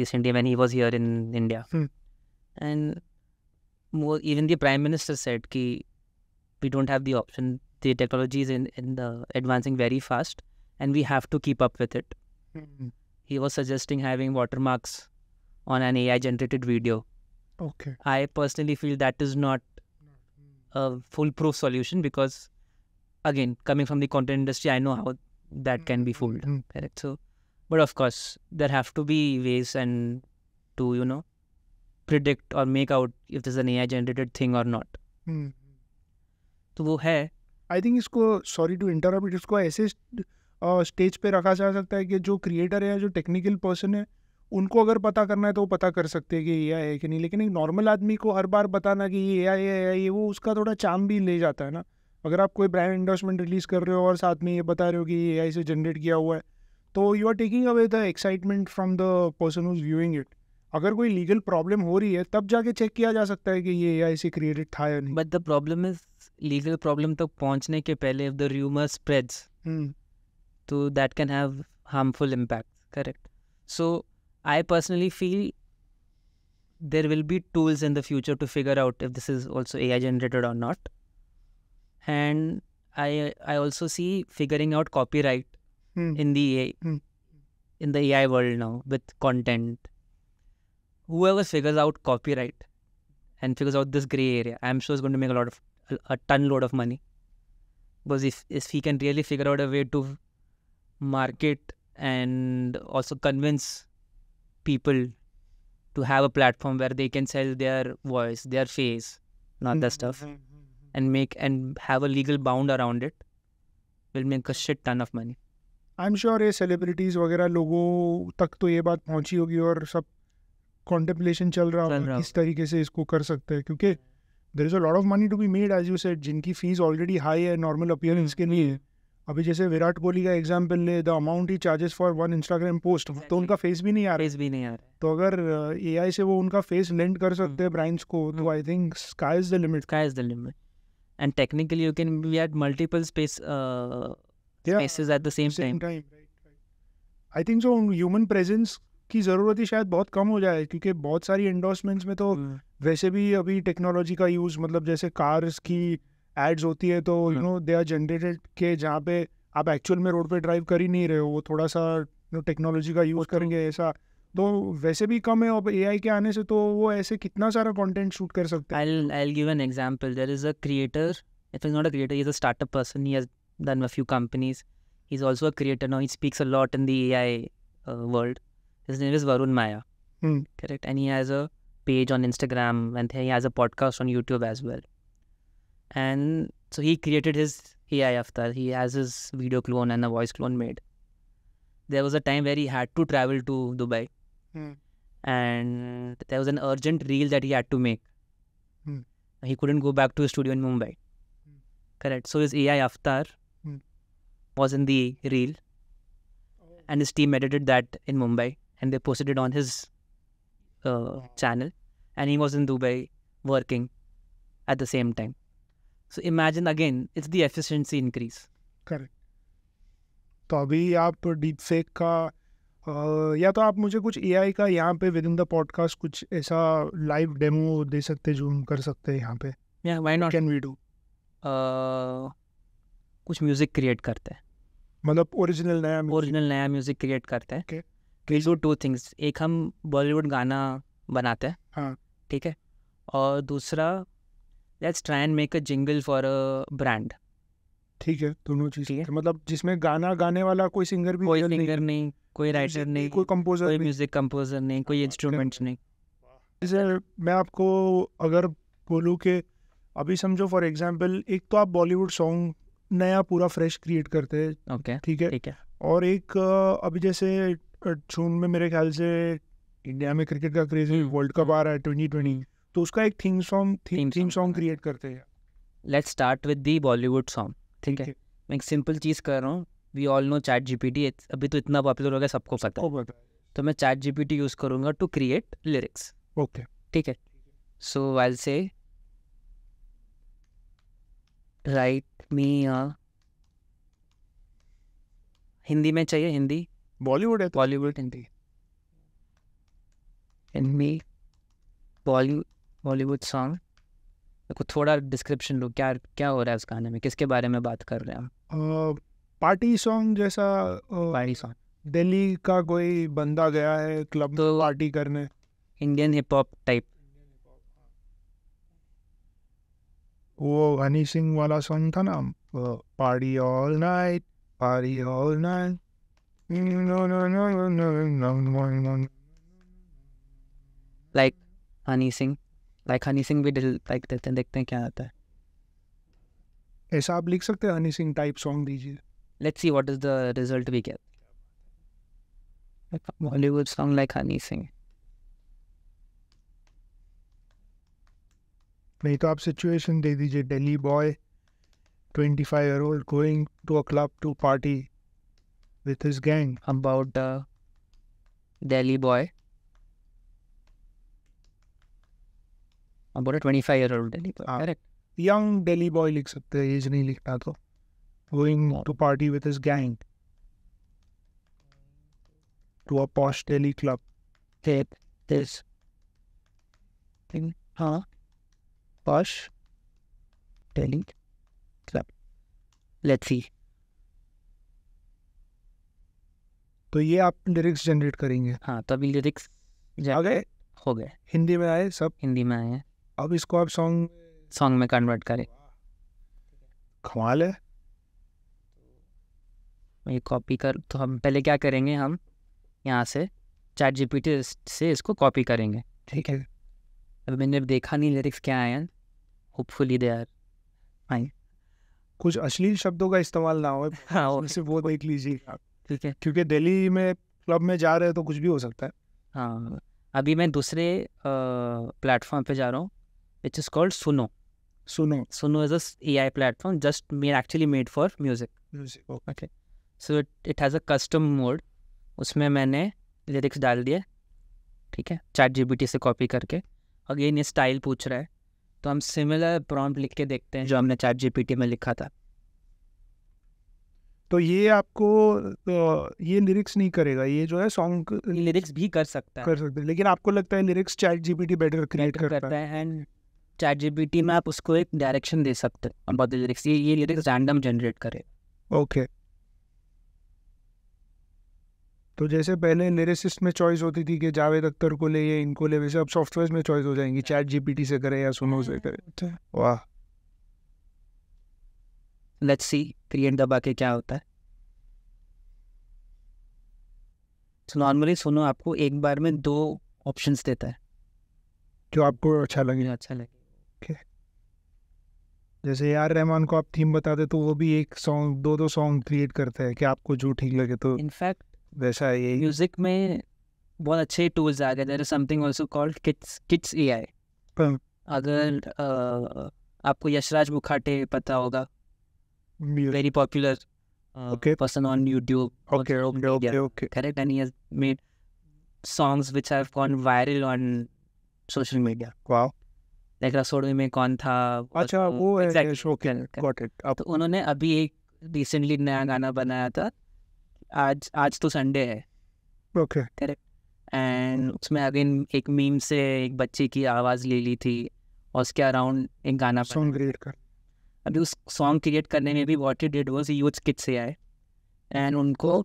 recently when he was here in India. Hmm. And more, even the Prime Minister said ki we don't have the option. The technology is in, in the advancing very fast, and we have to keep up with it. Hmm. He was suggesting having watermarks on an A I generated video Okay. I personally feel that is not a foolproof solution because, again, coming from the content industry, I know how that can be fooled. Mm-hmm. Correct. So, but of course, there have to be ways and to, you know, predict or make out if this is an A I generated thing or not. Hmm. तो वो है. I think इसको sorry to interrupt, इसको ऐसे stage पे रखा जा सकता है कि जो क्रिएटर है, जो टेक्निकल पर्सन है, उनको अगर पता करना है तो वो पता कर सकते हैं कि ये A I है कि नहीं. लेकिन एक नॉर्मल आदमी को हर बार बताना कि ये A I है, ये वो उसका थोड़ा चार्म भी ले जाता है ना. अगर आप कोई ब्रांड इंडोर्समेंट रिलीज कर रहे हो और साथ में ये बता रहे हो कि ये A I से जनरेट किया हुआ है, तो you are taking away the excitement from the person who is viewing it. अगर कोई लीगल प्रॉब्लम हो रही है तब जाके चेक किया जा सकता है कि ये A I से क्रिएटेड था या नहीं. But the problem is legal problem तक पहुंचने के पहले इफ द रूमर स्प्रेड्स तो that can have harmful impact. Correct. So I personally feel there will be tools in the future to figure out if this is also A I generated और not. And I I also see figuring out copyright in the A I, hmm. in the A I world now with content. Whoever figures out copyright and figures out this grey area, I'm sure is going to make a lot of a, a ton load of money. Because if if he can really figure out a way to market and also convince people to have a platform where they can sell their voice, their face, not that stuff, and make and have a legal bound around it, will make a shit ton of money. I am sure ये celebrities वगैरह लोगों तक तो ये बात पहुंची होगी और सब कॉन्टेम्पलेशन चल रहा होगा किस तरीके से इसको कर सकते हैं, क्योंकि there is a lot of money to be made as you said. जिनकी फ़ीस ऑलरेडी हाई है नॉर्मल अपीयरेंस के लिए, अभी जैसे विराट कोहली का एग्जाम्पल ले, the amount he charges for one Instagram post, तो उनका फेस भी नहीं आ रहा भी नहीं आ रहा तो अगर ए आई से वो उनका फेस लेंड कर सकते हैं ब्रांड्स को, तो I think sky is the limit. Sky is the limit. And technically you can be at multiple space spaces yeah, at the same, same time. time. Right, right. I think so. Human presence की ज़रूरत ही शायद बहुत कम हो जाए, क्योंकि बहुत सारी endorsements में तो hmm. वैसे भी अभी टेक्नोलॉजी का यूज़, मतलब जैसे कार्स की एड्स होती है तो you know they are generated के जहाँ पे आप एक्चुअल में रोड पे ड्राइव कर ही नहीं रहे हो, वो थोड़ा सा नो टेक्नोलॉजी का यूज़ करेंगे ऐसा, तो वैसे भी कम है. अब A I के आने से तो वो ऐसे कितना सारा कंटेंट शूट कर सकते हैं. I'll I'll give an example. There is a creator. It's not a creator. He's a startup person. He has done a few companies. He's also a creator now. He speaks a lot in the A I uh, world. His name is Varun Maya. Hmm. Correct. And he has a page on Instagram and he has a podcast on YouTube as well. And so he created his A I avatar. He has his video clone and a voice clone made. There was a time where he had to travel to Dubai. Hmm. And there was an urgent reel that he had to make. Hmm. He couldn't go back to his studio in Mumbai. Correct. So his A I avatar was in the reel and his team edited that in Mumbai and they posted it on his uh, channel, and he was in Dubai working at the same time. So imagine, again, it's the efficiency increase. Correct. तो अभी आप deep fake का uh, या तो आप मुझे कुछ A I का यहाँ पे within the podcast कुछ ऐसा live demo दे सकते जो हम कर सकते हैं यहाँ पे. Yeah, why not? Can we do? Uh, कुछ म्यूज़िक क्रिएट करते हैं, मतलब ओरिजिनल नया ओरिजिनल नया म्यूज़िक क्रिएट करते हैं. We do two things. एक, हम बॉलीवुड गाना बनाते हैं. हाँ, ठीक है. और दूसरा, let's try and make a jingle for a brand. ठीक है, दोनों चीज़ें, मतलब जिसमें गाना गाने वाला कोई सिंगर भी कोई सिंगर नहीं, कोई राइटर नहीं, कोई कंपोजर, कोई म्यूज़िक कंपोजर नहीं, कोई इंस्ट्रूमेंट नहीं. जैसे मैं आपको अगर बोलूँ कि अभी समझो फॉर एग्जांपल, एक तो आप बॉलीवुड सॉन्ग नया पूरा फ्रेश क्रिएट करते हैं. ओके, ठीक है, ठीक है. और एक अभी जैसे जून में मेरे ख्याल से इंडिया में क्रिकेट का क्रेज, वर्ल्ड कप आ रहा है ट्वेंटी ट्वेंटी, तो उसका एक theme song theme song create करते हैं. Let's start with the Bollywood song. ठीक है, मैं एक सिंपल चीज़ कर रहा हूँ. We all know ChatGPT, अभी तो इतना पॉपुलर हो गया, सबको पता है. तो मैं चैट जीपीटी यूज़ करूँगा टू क्रिएट लिरिक्स. ओके, ठीक है. So I will say write me a Hindi में चाहिए, हिंदी बॉलीवुड है, Bollywood Hindi and me Bollywood Bollywood song. देखो, थोड़ा डिस्क्रिप्शन लो, क्या क्या हो रहा है उस गाने में, किसके बारे में बात कर रहे हैं हम. पार्टी सॉन्ग जैसा, पार्टी सॉन्ग, दिल्ली का कोई बंदा गया है क्लब तो पार्टी करने, इंडियन हिप हॉप टाइप. वो हनी सिंह वाला सॉन्ग था ना, party all night party all night, like Honey Singh, like Honey Singh भी लाइक देते हैं, देखते हैं क्या आता है। ऐसा आप लिख सकते हैं, हनी सिंह टाइप सॉन्ग दीजिए। Let's see what is the result we get. Bollywood song like Honey Singh। नहीं तो आप सिचुएशन दे दीजिए, Delhi boy twenty five year old going to a club to party with his gang. About Delhi boy, about twenty five year old Delhi boy, correct. Young Delhi boy लिख सकते हैं, age नहीं लिखना तो। Going to party with his gang to a posh Delhi club. Tape this thing, huh? Posh Delhi club. Let's see. तो ये आप lyrics generate करेंगे। हाँ, तो अभी लिरिक्स आ गए, हो गए, हिंदी में आए, सब हिंदी में आए हैं। अब इसको आप सॉन्ग सॉन्ग में कन्वर्ट करें। कमाल है। ये कॉपी कर, तो हम पहले क्या करेंगे, हम यहाँ से चैट जीपीटी से इसको कॉपी करेंगे, ठीक है। अब मैंने देखा नहीं लिरिक्स क्या आए हैं, होपफुली दे आर फाइन। कुछ अश्लील शब्दों का इस्तेमाल ना हो, हाँ, उनसे वो देख लीजिए, ठीक है, क्योंकि दिल्ली में क्लब में जा रहे हो तो कुछ भी हो सकता है। हाँ, अभी मैं दूसरे प्लेटफॉर्म पे जा रहा हूँ, which is called Suno. Suno Suno is a AI platform, just made actually made for music music okay. So it has a custom mode, उसमें मैंने लिरिक्स डाल दिए, ठीक है, चैट जीपीटी से कॉपी करके। अगेन ये स्टाइल पूछ रहा है, तो हम सिमिलर प्रॉम्प्ट लिख के देखते हैं जो हमने चैट जीपीटी में लिखा था। तो ये आपको तो ये लिरिक्स नहीं करेगा, ये जो है सॉन्ग लिरिक्स भी कर सकता है, कर सकते हैं, लेकिन आपको लगता है lyrics ChatGPT better create करता है। एंड चैट जीपीटी में आप उसको एक डायरेक्शन दे सकते हैं अबाउट द लिरिक्स, ये ये लिरिक्स रैंडम जनरेट करेगा। ओके, तो जैसे पहले लिरिसिस्ट में चॉइस होती थी कि जावेद अख्तर को ले, ये इनको ले, वैसे अब सॉफ्टवेयर में चॉइस हो जाएंगी, चैट जीपीटी से करे या सुनो से करे। वाह, लेट्स सी क्रिएट दबा के क्या होता है। तो नॉर्मली सुनो आपको एक बार में दो ऑप्शंस देता है जो आपको अच्छा लगे अच्छा लगे okay. जैसे यार रहमान को आप थीम बताते तो वो भी एक सॉन्ग दो दो सॉन्ग क्रिएट करते हैं कि आपको जो ठीक लगे। तो इनफैक्ट वैसा ये म्यूजिक में बहुत अच्छे टूल्स आ गए। There is something also called kids kids AI. अगर uh, आपको यशराज मुखाटे पता होगा, very popular person on YouTube, okay okay okay, correct. And he has made songs which have gone viral on social media. Wow, like रसोड़े में कौन था, अच्छा वो एग्जैक्टली, ओके गॉट इट। तो उन्होंने अभी एक रिसेंटली नया गाना बनाया था, आज आज तो संडे है, ओके करेक्ट। एंड उसमें अगेन एक मीम से एक बच्चे की आवाज़ ले ली थी और उसके अराउंड एक गाना सॉन्ग क्रिएट कर। अभी उस सॉन्ग क्रिएट करने में भी what he did was he used kids AI, and उनको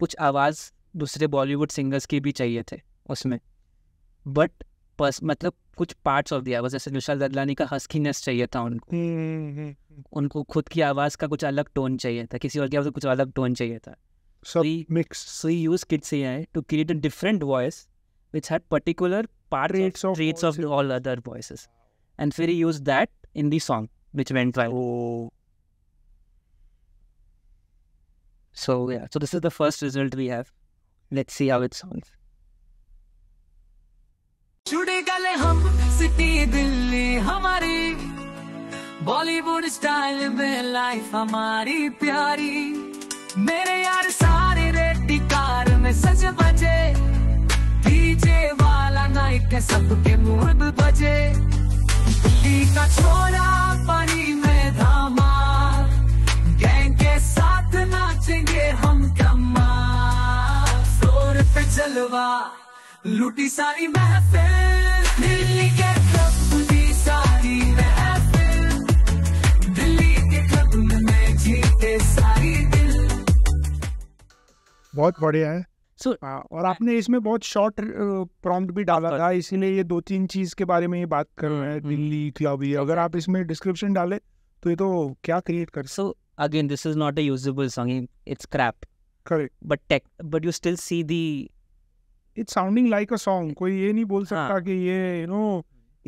कुछ आवाज़ दूसरे बॉलीवुड सिंगर्स की भी चाहिए थे उसमें, बट बस मतलब कुछ पार्ट्स ऑफ द आवाज़, जैसे विशाल ददलानी का हस्कीनेस चाहिए था उनको, उनको खुद की आवाज़ का कुछ अलग टोन चाहिए था, किसी और की आवाज़ का कुछ अलग टोन चाहिए था। So mix so use kids AI to create a different voice which had particular parts of traits of all other voices, and फिर use that in the song which went viral. So yeah so this is the first result we have. Let's see how it sounds. जुड़े गले हम city Delhi हमारी, Bollywood style में life हमारी प्यारी, मेरे यार सारे रेडी कार में सज बजे, डीजे वाला नाइट के सबके मूड बजे, का छोरा पानी में धामा, गैंग के साथ नाचेंगे हम कम्मा, जोर पे जलवा लूटी सारी महफिल, दिल्ली के क्लब की सारी महफिल, दिल्ली के क्लब में जीते सारी दिल। बहुत बढ़िया है। so, आ, और आपने इसमें बहुत शॉर्ट प्रॉम्प्ट भी डाला था, इसीलिए ये दो तीन चीज के बारे में ये बात कर रहे हैं, दिल्ली क्लावी। अगर आप इसमें डिस्क्रिप्शन डाले तो ये तो क्या क्रिएट कर। So again this is not a usable song, it's crap, correct, but take but you still see the it's sounding like a song. कोई ये नहीं बोल सकता कि ये यू नो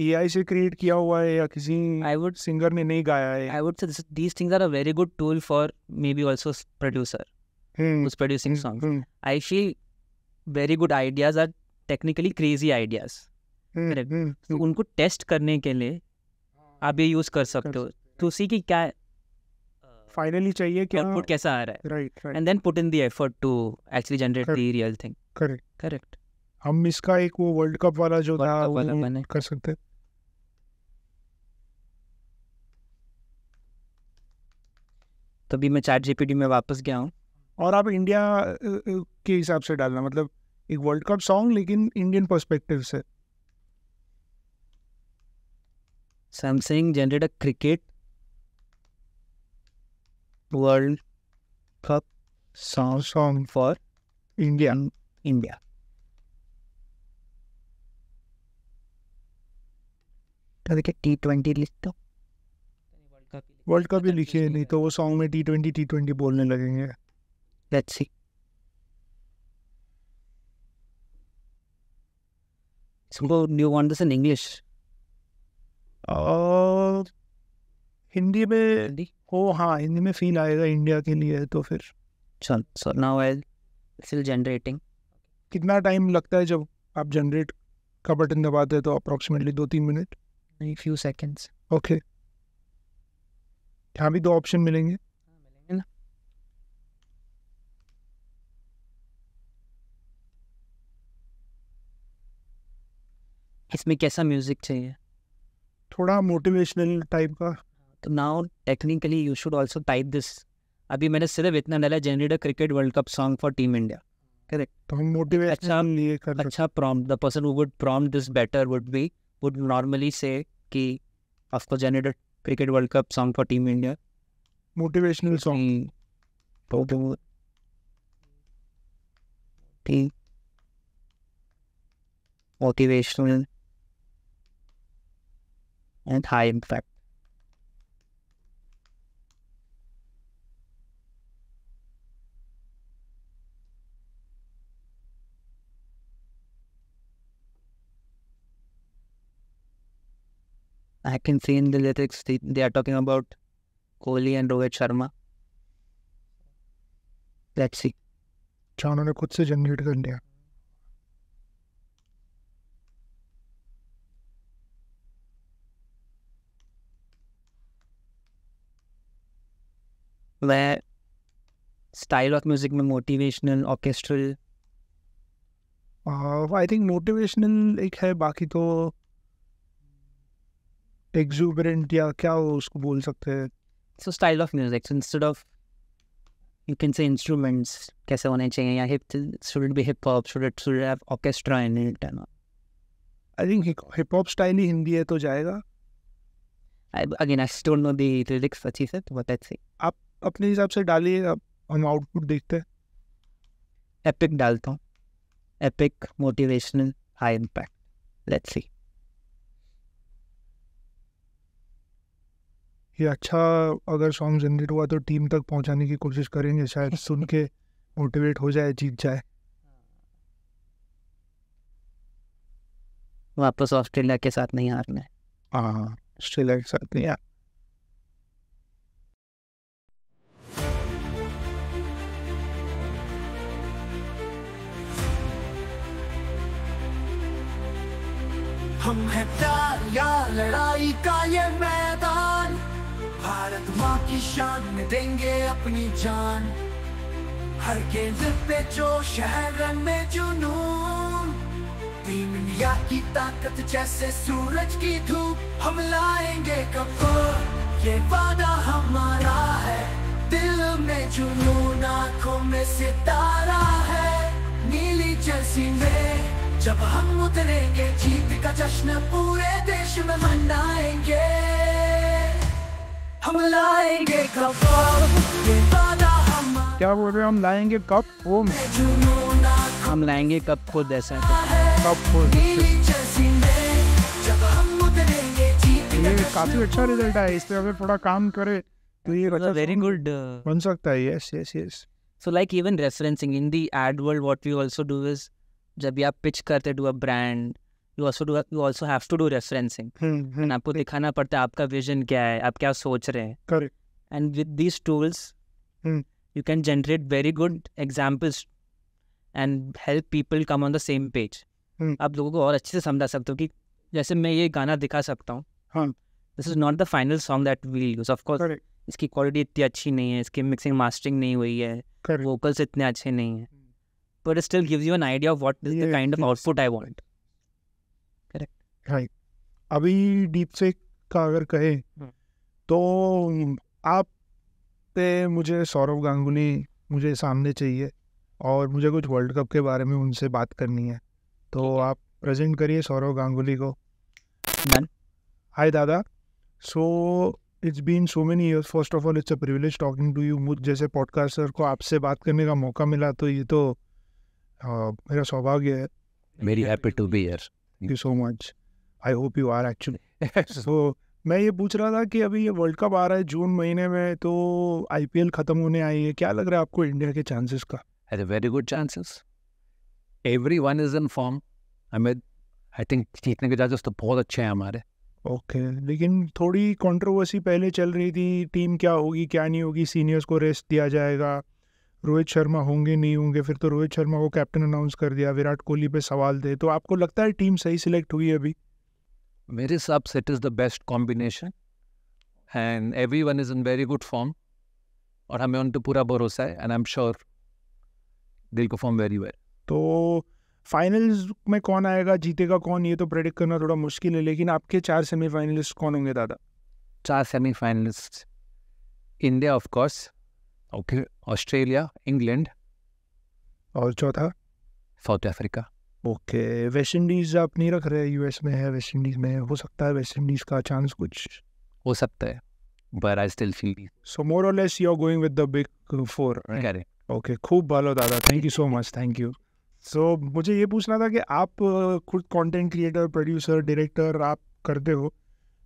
A I से क्रिएट किया हुआ है या किसी I would, सिंगर ने नहीं गाया है। I would say this, these things are a very good tool for maybe also producer hmm. who's producing songs. Hmm. I feel very good ideas are technically crazy ideas. Hmm. Correct. Hmm. So, उनको test करने के लिए आप ये use कर सकते हो तो सी कि क्या फाइनली चाहिए, क्या आउटपुट कैसा आ रहा है, right right, and then put in the effort to actually generate the real thing. Correct correct. हम इसका एक वो वर्ल्ड कप वाला जो था वो कर सकते हैं। तभी मैं चैट जीपीटी में वापस गया हूँ। और आप इंडिया के हिसाब से डालना, मतलब एक वर्ल्ड कप सॉन्ग लेकिन इंडियन पर्सपेक्टिव से। Samsung generate a cricket world cup song song for India India T twenty लिख दो, वर्ल्ड कप ही लिखिए, नहीं तो वो सॉन्ग में टी ट्वेंटी टी ट्वेंटी बोलने लगेंगे। Let's see, so do you want this in English? Hindi में हो? हाँ, हिंदी में फील आएगा इंडिया के लिए तो फिर चल। So now I still generating. कितना टाइम लगता है जब आप जनरेट का बटन दबाते हैं? तो अप्रोक्सीमेटली दो तीन मिनट, नहीं फ्यू सेकेंड्स। ओके, यहाँ भी दो ऑप्शन मिलेंगे मिलेंगे ना। इसमें कैसा म्यूजिक चाहिए? थोड़ा मोटिवेशनल टाइप का। तो now technically you should also type this. अभी मैंने सिर्फ इतना डाला, generate a cricket world cup song for team India. Correct, तो हम मोटिवेशनल लिए कर सकते। अच्छा prompt, the person who would prompt this better would be would normally say कि after generated cricket world cup song for team India, motivational song team motivational and high impact। I can see in the lyrics they, they are talking about Kohli and Rohit Sharma. Let's see. उन्होंने खुद से generate कर लिया। मैं style of music में motivational, orchestral, I think motivational एक है, बाकी तो exuberant या क्या हो उसको बोल सकते हैं। So style of music, instead of you can say instruments कैसे होने चाहिए, या hip should it be hip hop, should it should have orchestra in it. And I think hip hop style ही हिंदी है तो जाएगा। I again I don't know the lyrics अच्छी से, तो लेट्स सी। आप अपने हिसाब से डालिए, अब हम आउटपुट देखते हैं। एपिक डालता हूँ, epic motivational high impact, let's see. ये अच्छा, अगर सॉन्ग जनरेट हुआ तो टीम तक पहुंचाने की कोशिश करेंगे, शायद सुन के मोटिवेट हो जाए, जीत जाए। वापस ऑस्ट्रेलिया के साथ नहीं हारना है। हाँ, ऑस्ट्रेलिया के साथ नहीं। हम है प्यार या लड़ाई का ये मैदान, भारत माँ की शान में देंगे अपनी जान। हर गेंद पे जोश है, रन में जुनून, टीम इंडिया की ताकत जैसे सूरज की धूप। हम लाएंगे कपूर, ये वादा हमारा है, दिल में जुनून, आँखों में सितारा है, नीली जर्सी में जब हम उतरेंगे, जीत का जश्न पूरे देश में मनाएंगे। हम लाएंगे कप, क्या बोल रहे हैं, हम लाएंगे कप। वो हम लाएंगे कब खुद ऐसा कब खुद ये काफ़ी अच्छा रिजल्ट है। इस पर अगर थोड़ा काम करे तो ये वेरी गुड बन सकता है। Yes yes yes so like even referencing in the ad world what you also do is जब भी आप पिच करते to a brand you also do you also have to do referencing. आपको दिखाना पड़ता है आपका विजन क्या है, आप क्या सोच रहे हैं। Correct. And with these tools you can generate very good examples and help people come on the same page. आप लोगों को और अच्छे से समझा सकते हो कि जैसे मैं ये गाना दिखा सकता हूँ, this is not the final song that we use. Of course इसकी क्वालिटी इतनी अच्छी नहीं है, इसकी मिक्सिंग मास्टरिंग नहीं हुई है, वोकल्स इतने अच्छे नहीं है, but it still gives you an idea of what is the kind of output I want. Correct. Right. अभी डीपसेक का अगर कहे तो आप ते मुझे सौरव गांगुली मुझे सामने चाहिए और मुझे कुछ वर्ल्ड कप के बारे में उनसे बात करनी है, तो आप प्रेजेंट करिए सौरव गांगुली को। Hi Dada, so it's been so many years. First of all it's a privilege talking to you. मुझ जैसे पॉडकास्टर को आपसे बात करने का मौका मिला तो ये तो uh, मेरा सौभाग्य है। Very happy to be here. Thank you so much. I hope you are actually. सो मैं ये पूछ रहा था कि अभी ये वर्ल्ड कप आ रहा है जून महीने में, तो आईपीएल ख़त्म होने आई है, क्या लग रहा है आपको इंडिया के चांसेस का? Has a very good chances. Everyone is in form. Amit, I think जीतने के चांसेस तो बहुत अच्छे हैं हमारे। ओके okay, लेकिन थोड़ी कंट्रोवर्सी पहले चल रही थी, टीम क्या होगी क्या नहीं होगी, सीनियर्स को रेस्ट दिया जाएगा, रोहित शर्मा होंगे नहीं होंगे, फिर तो रोहित शर्मा को कैप्टन अनाउंस कर दिया, विराट कोहली पर सवाल थे। तो आपको लगता है टीम सही सिलेक्ट हुई है अभी? मेरे हिसाब से it is the best combination and everyone is in very good form और हमें उन पर पूरा भरोसा है एंड आई एम श्योर दिल को फॉर्म वेरी वेल। तो फाइनल्स में कौन आएगा, जीतेगा कौन, ये तो प्रेडिक्ट करना थोड़ा मुश्किल है, लेकिन आपके चार सेमीफाइनलिस्ट कौन होंगे दादा? चार semifinalist India of course, okay, Australia, England और चौथा South Africa. Okay okay, West Indies आप नहीं रख रहे, यूएस में है, वेस्ट इंडीज़ में हो सकता है वेस्ट इंडीज़ का चांस कुछ हो सकता है, but I still feel so more or less you are going with the big four. Okay, खूब भालो Dada, thank you so much. Thank you. So मुझे ये पूछना था कि आप खुद कंटेंट क्रिएटर, प्रोड्यूसर, डायरेक्टर आप करते हो,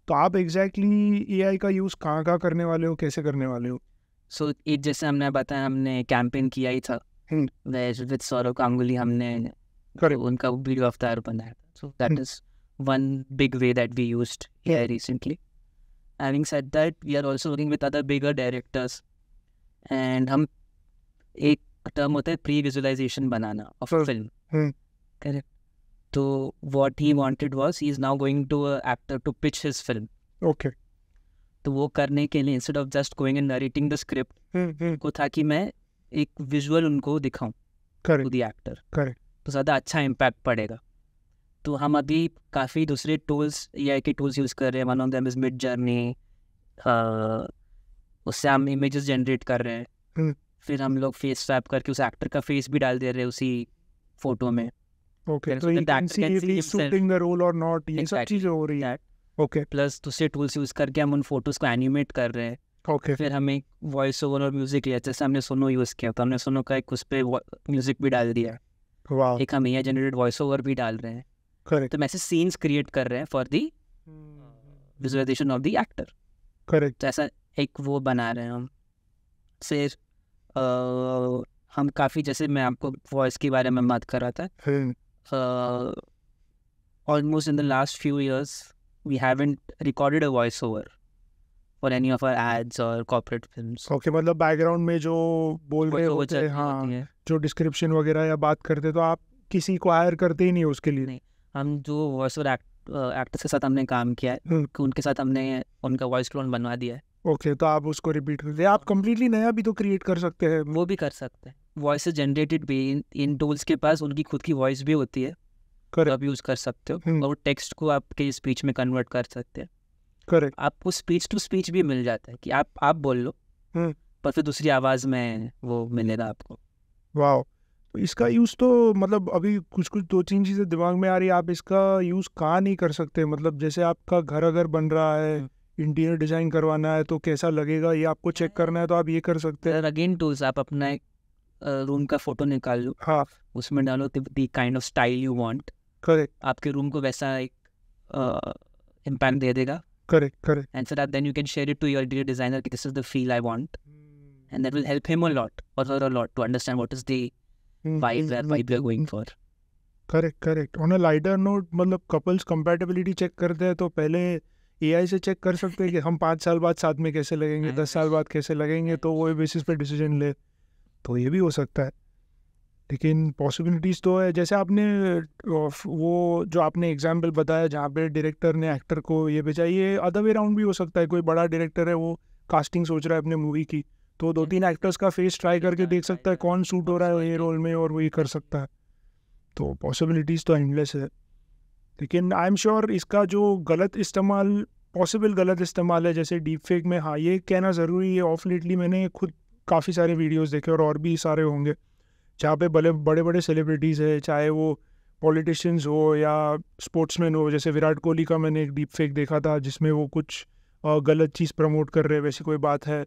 तो आप एग्जैक्टली ए आई का यूज़ कहाँ कहाँ करने वाले हो, कैसे करने वाले हो? सो so, एक जैसे हमने बताया हमने कैंपेन किया ही था विद सौरव गांगुली, हमने तो उनका वीडियो अवतार बनाया था, so that is one big way that we used here recently. Having said that we are also working with other bigger directors and हम एक टर्म होता है प्री विजुअलाइजेशन बनाना ऑफ अ फिल्म। करेक्ट। तो what he wanted was he is now going to a actor to pitch his film. Okay. तो वो करने के लिए instead of just going and narrating the script को था कि मैं एक विजुअल उनको दिखाऊं टू द एक्टर। करेक्ट। तो ज़्यादा अच्छा इम्पैक्ट पड़ेगा। तो हम अभी काफ़ी दूसरे टूल्स ए आई के टूल्स यूज़ कर रहे हैं। One of them is Midjourney, उससे हम इमेजेस जनरेट कर रहे हैं, फिर हम लोग फेस स्वैप करके उस एक्टर का फेस भी डाल दे रहे हैं उसी फोटो में। ओके, तो इनसी शूटिंग द रोल और नॉट, ये सब चीज़ें हो रही है। ओके, प्लस दूसरे टूल्स यूज़ करके हम उन फोटोज़ को एनिमेट कर रहे हैं। Okay okay. फिर हमें वॉइस ओवर और म्यूज़िक लिया, जैसे हमने सोनो यूज़ किया तो हमने सोनो का एक उस पर म्यूज़िक भी डाल दिया। Wow. एक हम A I generated voice over भी डाल रहे हैं। करेक्ट। तो हम ऐसे सीन्स क्रिएट कर रहे हैं for the visualization of the actor. Correct. ऐसा एक वो बना रहे हैं हम। फिर uh, हम काफ़ी, जैसे मैं आपको वॉइस के बारे में बात कर रहा था, almost in the last few years we haven't recorded a voice over for any of our ads और कॉर्पोरेट फिल्म्स। ओके, मतलब बैकग्राउंड में जो बोल रहे होते हैं, हाँ, जो डिस्क्रिप्शन वगैरह या बात करते, तो आप किसी को हायर करते ही नहीं उसके लिए? नहीं, हम जो वॉइस ओवर एक्टर्स के साथ हमने काम किया है उनके साथ हमने उनका वॉइस क्लोन बनवा दिया है। ओके okay, तो आप उसको रिपीट करते हैं। आप कम्प्लीटली नया भी तो क्रिएट कर सकते हैं। वो भी कर सकते हैं। वॉइस जनरेटेड भी इन टूल्स के पास उनकी खुद की वॉइस भी होती है, तो आप यूज़ कर सकते हो और टेक्स्ट को आपके स्पीच में कन्वर्ट कर सकते हैं। करेक्ट। आपको स्पीच टू स्पीच भी मिल जाता है कि आप आप बोल लो पर फिर दूसरी आवाज़ में वो मिलेगा आपको। वाओ, तो इसका यूज़ तो मतलब अभी कुछ कुछ दो तीन चीज़ें दिमाग में आ रही है। आप इसका यूज़ कहाँ नहीं कर सकते, मतलब जैसे आपका घर अगर बन रहा है, इंटीरियर डिज़ाइन करवाना है, तो कैसा लगेगा ये आपको चेक करना है, तो आप ये कर सकते हैं। अगेन टूल्स, आप अपना एक रूम का फोटो निकाल लो, हाँ, उसमें डालो the kind of style you want, correct, आपके रूम को वैसा एक इम्पैक्ट दे देगा, करेक्ट करेक्ट, एंड फिर then you can share it to your dear designer कि this is the feel I want, and that will help him a lot और her a lot to understand what is the vibe that vibe we are going for. Correct correct. On a lighter note, मतलब couples compatibility check करते हैं तो पहले AI से check कर सकते हैं कि हम पाँच साल बाद साथ में कैसे लगेंगे, दस साल बाद कैसे लगेंगे, तो वो बेसिस पे डिसीजन ले, तो ये भी हो सकता है. लेकिन पॉसिबिलिटीज़ तो है. जैसे आपने वो जो आपने एग्जाम्पल बताया जहाँ पे डायरेक्टर ने एक्टर को ये भेजा, ये अदर वे राउंड भी हो सकता है. कोई बड़ा डायरेक्टर है, वो कास्टिंग सोच रहा है अपने मूवी की, तो दो तीन एक्टर्स का फेस ट्राई करके देख सकता है कौन सूट हो रहा है ये रोल में, और वही कर सकता है. तो पॉसिबिलिटीज़ तो एंडलेस है. लेकिन आई एम श्योर इसका जो गलत इस्तेमाल, पॉसिबल गलत इस्तेमाल है, जैसे डीप फेक में, हाँ ये कहना ज़रूरी है. ऑफ लेटली मैंने खुद काफ़ी सारे वीडियोस देखे और और भी सारे होंगे जहाँ पे बड़े बड़े बड़े सेलिब्रिटीज़ है, चाहे वो पॉलिटिशियंस हो या स्पोर्ट्समैन हो. जैसे विराट कोहली का मैंने एक डीप फेक देखा था जिसमें वो कुछ गलत चीज़ प्रमोट कर रहे हैं, वैसी कोई बात है.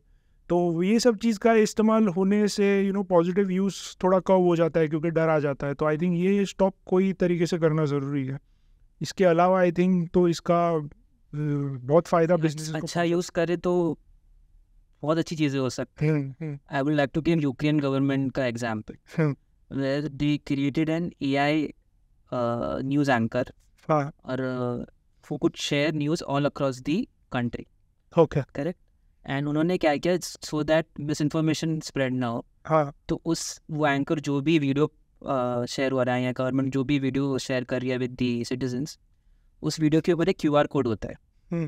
तो ये सब चीज़ का इस्तेमाल होने से यू नो पॉजिटिव यूज़ थोड़ा कम हो जाता है क्योंकि डर आ जाता है. तो आई थिंक ये स्टॉप कोई तरीके से करना ज़रूरी है. इसके अलावा आई थिंक तो इसका बहुत फ़ायदा बिजनेस अच्छा यूज़ करे तो बहुत अच्छी चीज़ें हो सकती हैं. I would like to give Ukraine government का example. They created an A I news anchor और वो could share news all across the country, okay, correct. And उन्होंने क्या किया so that misinformation spread ना हो, हाँ. तो उस वो एंकर जो भी वीडियो शेयर हो रहा है या गवर्नमेंट जो भी वीडियो शेयर कर रही है विद दी सिटीजन्स, उस वीडियो के ऊपर एक क्यूआर कोड होता है, हुँ.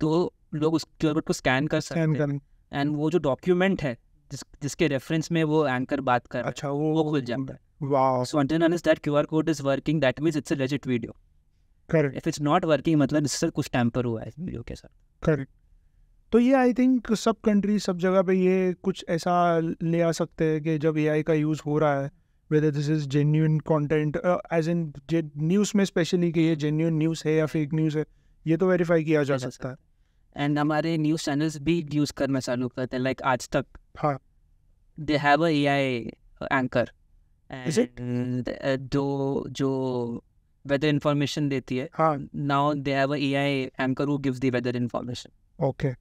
तो लोग उस क्यूआर कोड को स्कैन कर सकते हैं एंड वो जो डॉक्यूमेंट है जिस जिसके रेफरेंस में वो एंकर बात कर, अच्छा, वो वो खुल जाता है. Wow. So until unless that QR code is working that means it's a legit video, correct. If it's not working मतलब इससे कुछ टैम्पर हुआ है वीडियो के साथ, करेक्ट. तो ये आई थिंक सब कंट्री सब जगह पे ये कुछ ऐसा ले आ सकते हैं कि जब एआई का यूज़ हो रहा है, whether this is genuine content as in news में स्पेशली कि ये जेन्यून न्यूज़ है या फेक न्यूज़ है, ये तो वेरीफाई किया जा सकता है. एंड हमारे न्यूज़ चैनल्स भी यूज़ करना चालू करते हैं, लाइक आज तक, हाँ, they have a AI anchor जो जो वेदर इन्फॉर्मेशन देती है, हाँ. Now they have a AI anchor who gives the weather information, okay.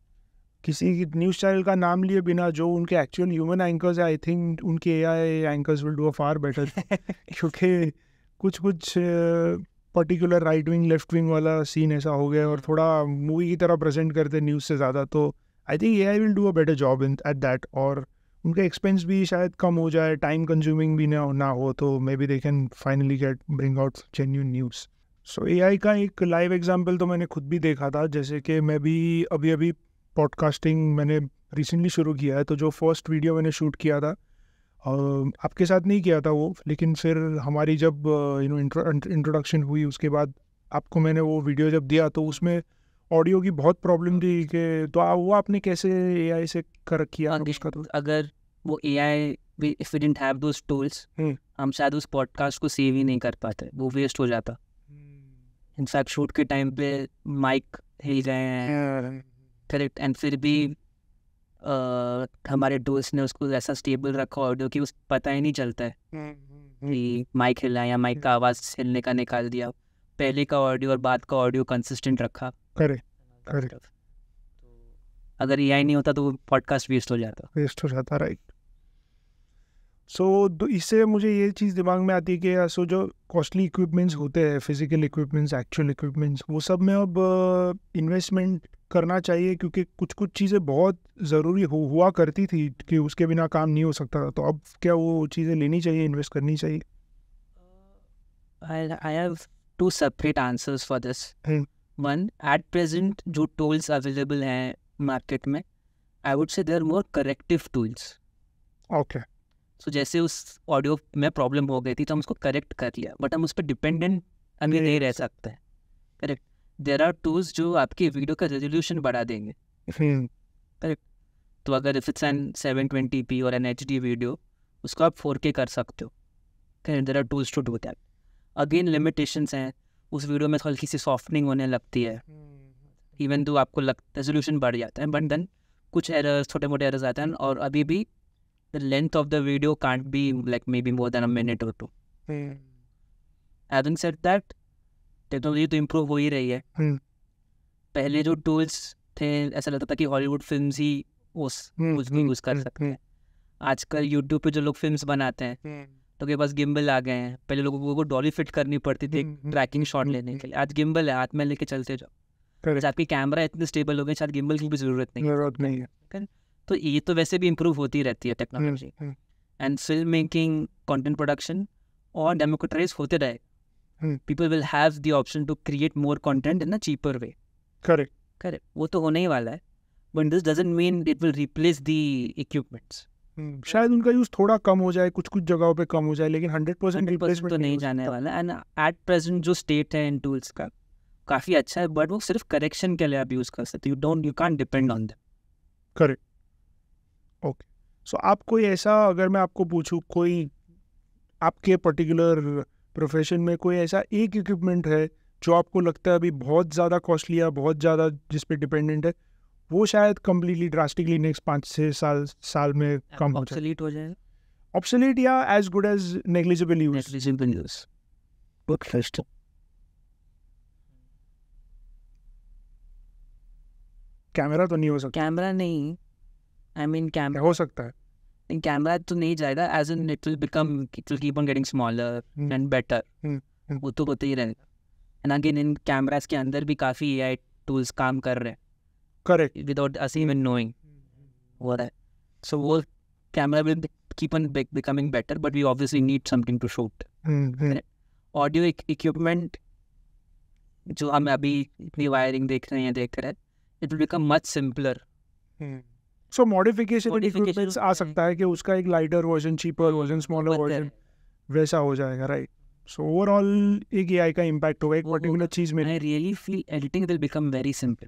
किसी न्यूज़ चैनल का नाम लिए बिना जो उनके एक्चुअल ह्यूमन एंकर्स है, आई थिंक उनके AI anchors will do a far better क्योंकि कुछ कुछ particular right wing left wing वाला सीन ऐसा हो गया और थोड़ा मूवी की तरह प्रेजेंट करते न्यूज़ से ज़्यादा. तो I think AI will do a better job in at that और उनका एक्सपेंस भी शायद कम हो जाए, टाइम कंज्यूमिंग भी ना ना हो, तो maybe they can finally get bring out genuine news. So AI का एक लाइव एग्जाम्पल तो मैंने खुद भी देखा था. जैसे कि मैं भी अभी अभी पॉडकास्टिंग मैंने रिसेंटली शुरू किया है, तो जो फर्स्ट वीडियो मैंने शूट किया था आपके साथ नहीं किया था वो, लेकिन फिर हमारी जब यू नो इंट्रोडक्शन हुई उसके बाद आपको मैंने वो वीडियो जब दिया तो उसमें ऑडियो की बहुत प्रॉब्लम थी कि तो आ, वो आपने कैसे एआई से कर किया उसका? तो अगर वो AI we if we didn't have those tools, हम शायद उस पॉडकास्ट को सेव ही नहीं कर पाते, वो वेस्ट हो जाता. इनफैक्ट शूट के टाइम पे माइक हिल रहे हैं, करेक्ट, एंड फिर भी आ, हमारे दोस्त ने उसको ऐसा स्टेबल रखा ऑडियो कि उस पता ही नहीं चलता है कि माइक हिला या माइक का आवाज़ हिलने का निकाल दिया. पहले का ऑडियो और बाद का ऑडियो कंसिस्टेंट रखा, करेक्ट करेक्ट. अगर एआई नहीं होता तो वो पॉडकास्ट वेस्ट हो जाता वेस्ट हो जाता राइट. सो so, इससे मुझे ये चीज़ दिमाग में आती है कि सो so, जो कॉस्टली इक्विपमेंट्स होते हैं, फिजिकल इक्विपमेंट्स, एक्चुअल इक्विपमेंट्स, वो सब में अब इन्वेस्टमेंट uh, करना चाहिए क्योंकि कुछ कुछ चीज़ें बहुत ज़रूरी हो हुआ करती थी कि उसके बिना काम नहीं हो सकता था. तो अब क्या वो चीज़ें लेनी चाहिए, इन्वेस्ट करनी चाहिए? I have two separate answers for this. One, at present जो टूल्स अवेलेबल हैं मार्केट में, I would say they are more corrective tools, okay. So जैसे उस ऑडियो में प्रॉब्लम हो गई थी तो हम उसको करेक्ट कर लिया, बट हम उस पर डिपेंडेंट अभी नहीं रह सकते, करेक्ट. देर आर टूल्स जो आपके वीडियो का रेजोल्यूशन बढ़ा देंगे, करेक्ट. तो अगर if it's an seven twenty P और एन एच डी वीडियो, उसको आप फोर के कर सकते हो, correct. There are tools to do that. Again limitations हैं, उस वीडियो में थोड़ी सी सॉफ्टनिंग होने लगती है, इवन दो आपको रेजोल्यूशन बढ़ जाता है, बट देन कुछ एरर्स, छोटे मोटे एरर्स आते हैं और अभी भी the length of the video can't be like maybe more than a minute or two. Hmm. Having said that, technology तो इम्प्रूव हो ही रही है. hmm. पहले जो टूल्स थे ऐसा लगता था कि हॉलीवुड फिल्म्स ही उस hmm. उसमें यूज़ कर सकते हैं. आजकल यूट्यूब पे जो लोग फिल्म्स बनाते हैं hmm. तो के पास गिम्बल आ गए हैं. पहले लोगों को डॉली फिट करनी पड़ती थी hmm. Trekking shot hmm. लेने के लिए. आज गिम्बल है, हाथ में लेके चलते जाओ. आज आपकी कैमरा इतने स्टेबल हो गए शायद गिम्बल की भी जरूरत नहीं है. तो ये तो वैसे भी इम्प्रूव होती रहती है technology. And film making, content production और डेमोक्रेटाइज होते रहेगा. People will have the option to create more content in a cheaper way. Correct. Correct. वो तो होने ही वाला है. But this doesn't mean it will replace the equipments. Hmm. शायद उनका यूज थोड़ा कम हो जाए, कुछ कुछ जगहों पे कम हो जाए, लेकिन हंड्रेड परसेंट रिप्लेसमेंट तो नहीं जाने वाला. And at present जो state है इन tools का काफी अच्छा है, but वो सिर्फ correction के लिए आप यूज कर सकते. You don't, you can't depend on them. Correct. Okay. So आप कोई ऐसा, अगर मैं आपको पूछूं, कोई आपके पर्टिकुलर प्रोफेशन में कोई ऐसा एक इक्विपमेंट है जो आपको लगता है अभी बहुत ज़्यादा कॉस्टली है, बहुत ज़्यादा जिस पे डिपेंडेंट है, वो शायद कम्प्लीटली ड्रास्टिकली नेक्स्ट पाँच छः साल साल में कम हो जाए, ऑब्सोलीट हो जाए. ऑब्सोलीट या as good as negligible use. Negligible use बहुत फर्स्ट. कैमरा तो नहीं हो सकता. कैमरा नहीं, आई मीन कैमरा हो सकता है. कैमरा तो नहीं जाएगा, as in it will become, it will keep on getting smaller and better. वो तो होता ही रहेगा. एंड अगेन इन कैमराज के अंदर भी काफ़ी ए आई टूल्स काम कर रहे हैं. Correct. Without us even knowing हो रहा है. सो वो camera will keep on becoming better, but we obviously need something to shoot. Audio equipment जो हम अभी इतनी वायरिंग देख रहे हैं देख रहे हैं it will become much simpler. So modification equipments आ सकता है कि उसका एक lighter version, cheaper version, smaller version वैसा हो जाएगा. राइट. सो ओवरऑल एक एआई का इंपैक्ट होगा एक पर्टिकुलर चीज में. I really feel editing will become very simple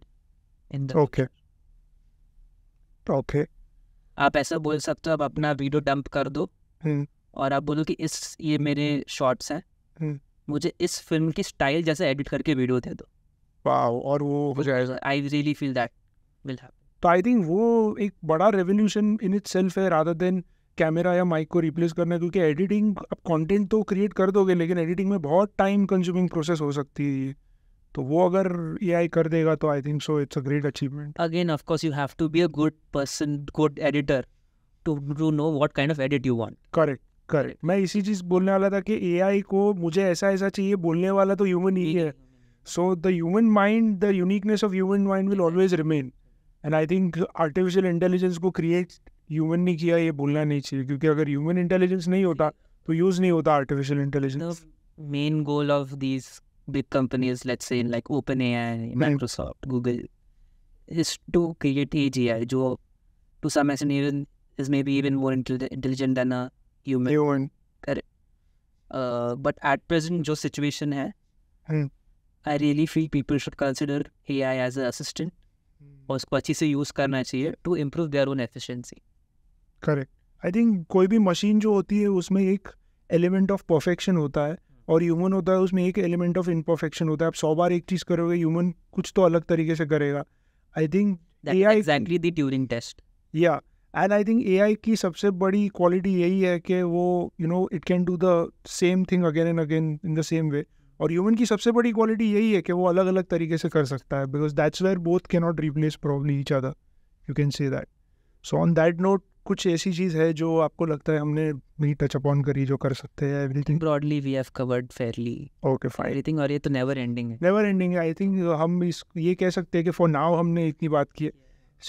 in the. Okay okay. आप ऐसा बोल सकते हो, आप अपना वीडियो डंप कर दो और आप बोलो कि इस ये मेरे शॉर्ट्स हैं, मुझे इस फिल्म की स्टाइल जैसा एडिट करके वीडियो दे दो. वाओ. और वो हो जाएगा. I really feel that will happen. तो आई थिंक वो एक बड़ा रेवोल्यूशन इन इट सेल्फ है, रादर देन कैमरा या माइक को रिप्लेस करना. क्योंकि एडिटिंग, अब कंटेंट तो क्रिएट कर दोगे लेकिन एडिटिंग में बहुत टाइम कंज्यूमिंग प्रोसेस हो सकती है. तो वो अगर एआई कर देगा तो I think so it's a great achievement. Again of course you have to be a good person, good editor to to know what kind of edit you want. Correct correct. मैं इसी चीज़ बोलने वाला था कि AI को मुझे ऐसा ऐसा चाहिए, बोलने वाला तो ह्यूमन ही है. So the human mind, the uniqueness of human mind will always remain. And I think artificial intelligence को क्रिएट ह्यूमन ने किया, ये बोलना नहीं चाहिए, क्योंकि अगर ह्यूमन इंटेलिजेंस नहीं होता तो यूज़ नहीं होता artificial intelligence. Main goal of these big companies, let's say like OpenAI, Microsoft, Google, is to create AI जो to some extent even is maybe even more intelligent than a human. Correct. But at present जो situation है, I really feel people should consider AI as a assistant और उसको अच्छी से use करना चाहिए to improve their own efficiency. Correct. I think कोई भी मशीन जो होती है उसमें एक एलिमेंट ऑफ परफेक्शन होता है और ह्यूमन होता है उसमें एक एलिमेंट ऑफ इम्परफेक्शन होता है. आप सौ बार एक चीज़ करोगे, ह्यूमन कुछ तो अलग तरीके से करेगा. I think AI exactly the Turing test. या एंड आई थिंक एआई की सबसे बड़ी क्वालिटी यही है कि वो, you know, it can do the same thing again and again in the same way. और ह्यूमन की सबसे बड़ी क्वालिटी यही है कि वो अलग अलग तरीके से कर सकता है. Because that's where both can not replace probably each other. You can say that. So on that note, कुछ ऐसी चीज़ है जो आपको लगता है हमने नहीं टच अपॉन करी, जो कर सकते हैं? Everything broadly we have covered fairly. Okay fine. Everything. और ये तो नेवर एंडिंग है. नेवर एंडिंग है. आई थिंक हम इस ये कह सकते हैं कि फॉर नाउ हमने इतनी बात की है.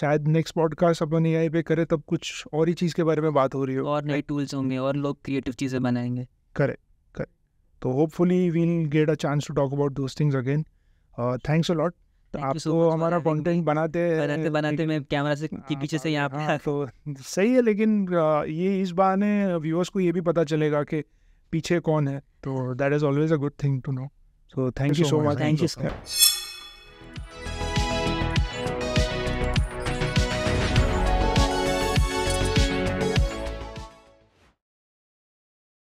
शायद नेक्स्ट पॉडकास्ट अपन एआई पे करें तब कुछ और ही चीज़ के बारे में बात हो रही हो और नए टूल्स होंगे और लोग क्रिएटिव चीज़ें बनाएंगे. करेक्ट. तो hopefully we'll get a chance to talk about those things again. Thanks a lot. तो आपको हमारा कंटेंट बनाते बनाते बनाते मैं कैमरा से के पीछे से यहाँ पे, तो सही है, लेकिन ये इस बहाने व्यूअर्स को ये भी पता चलेगा कि पीछे कौन है. तो that is always a good thing to know. So thank you so much. Thank you.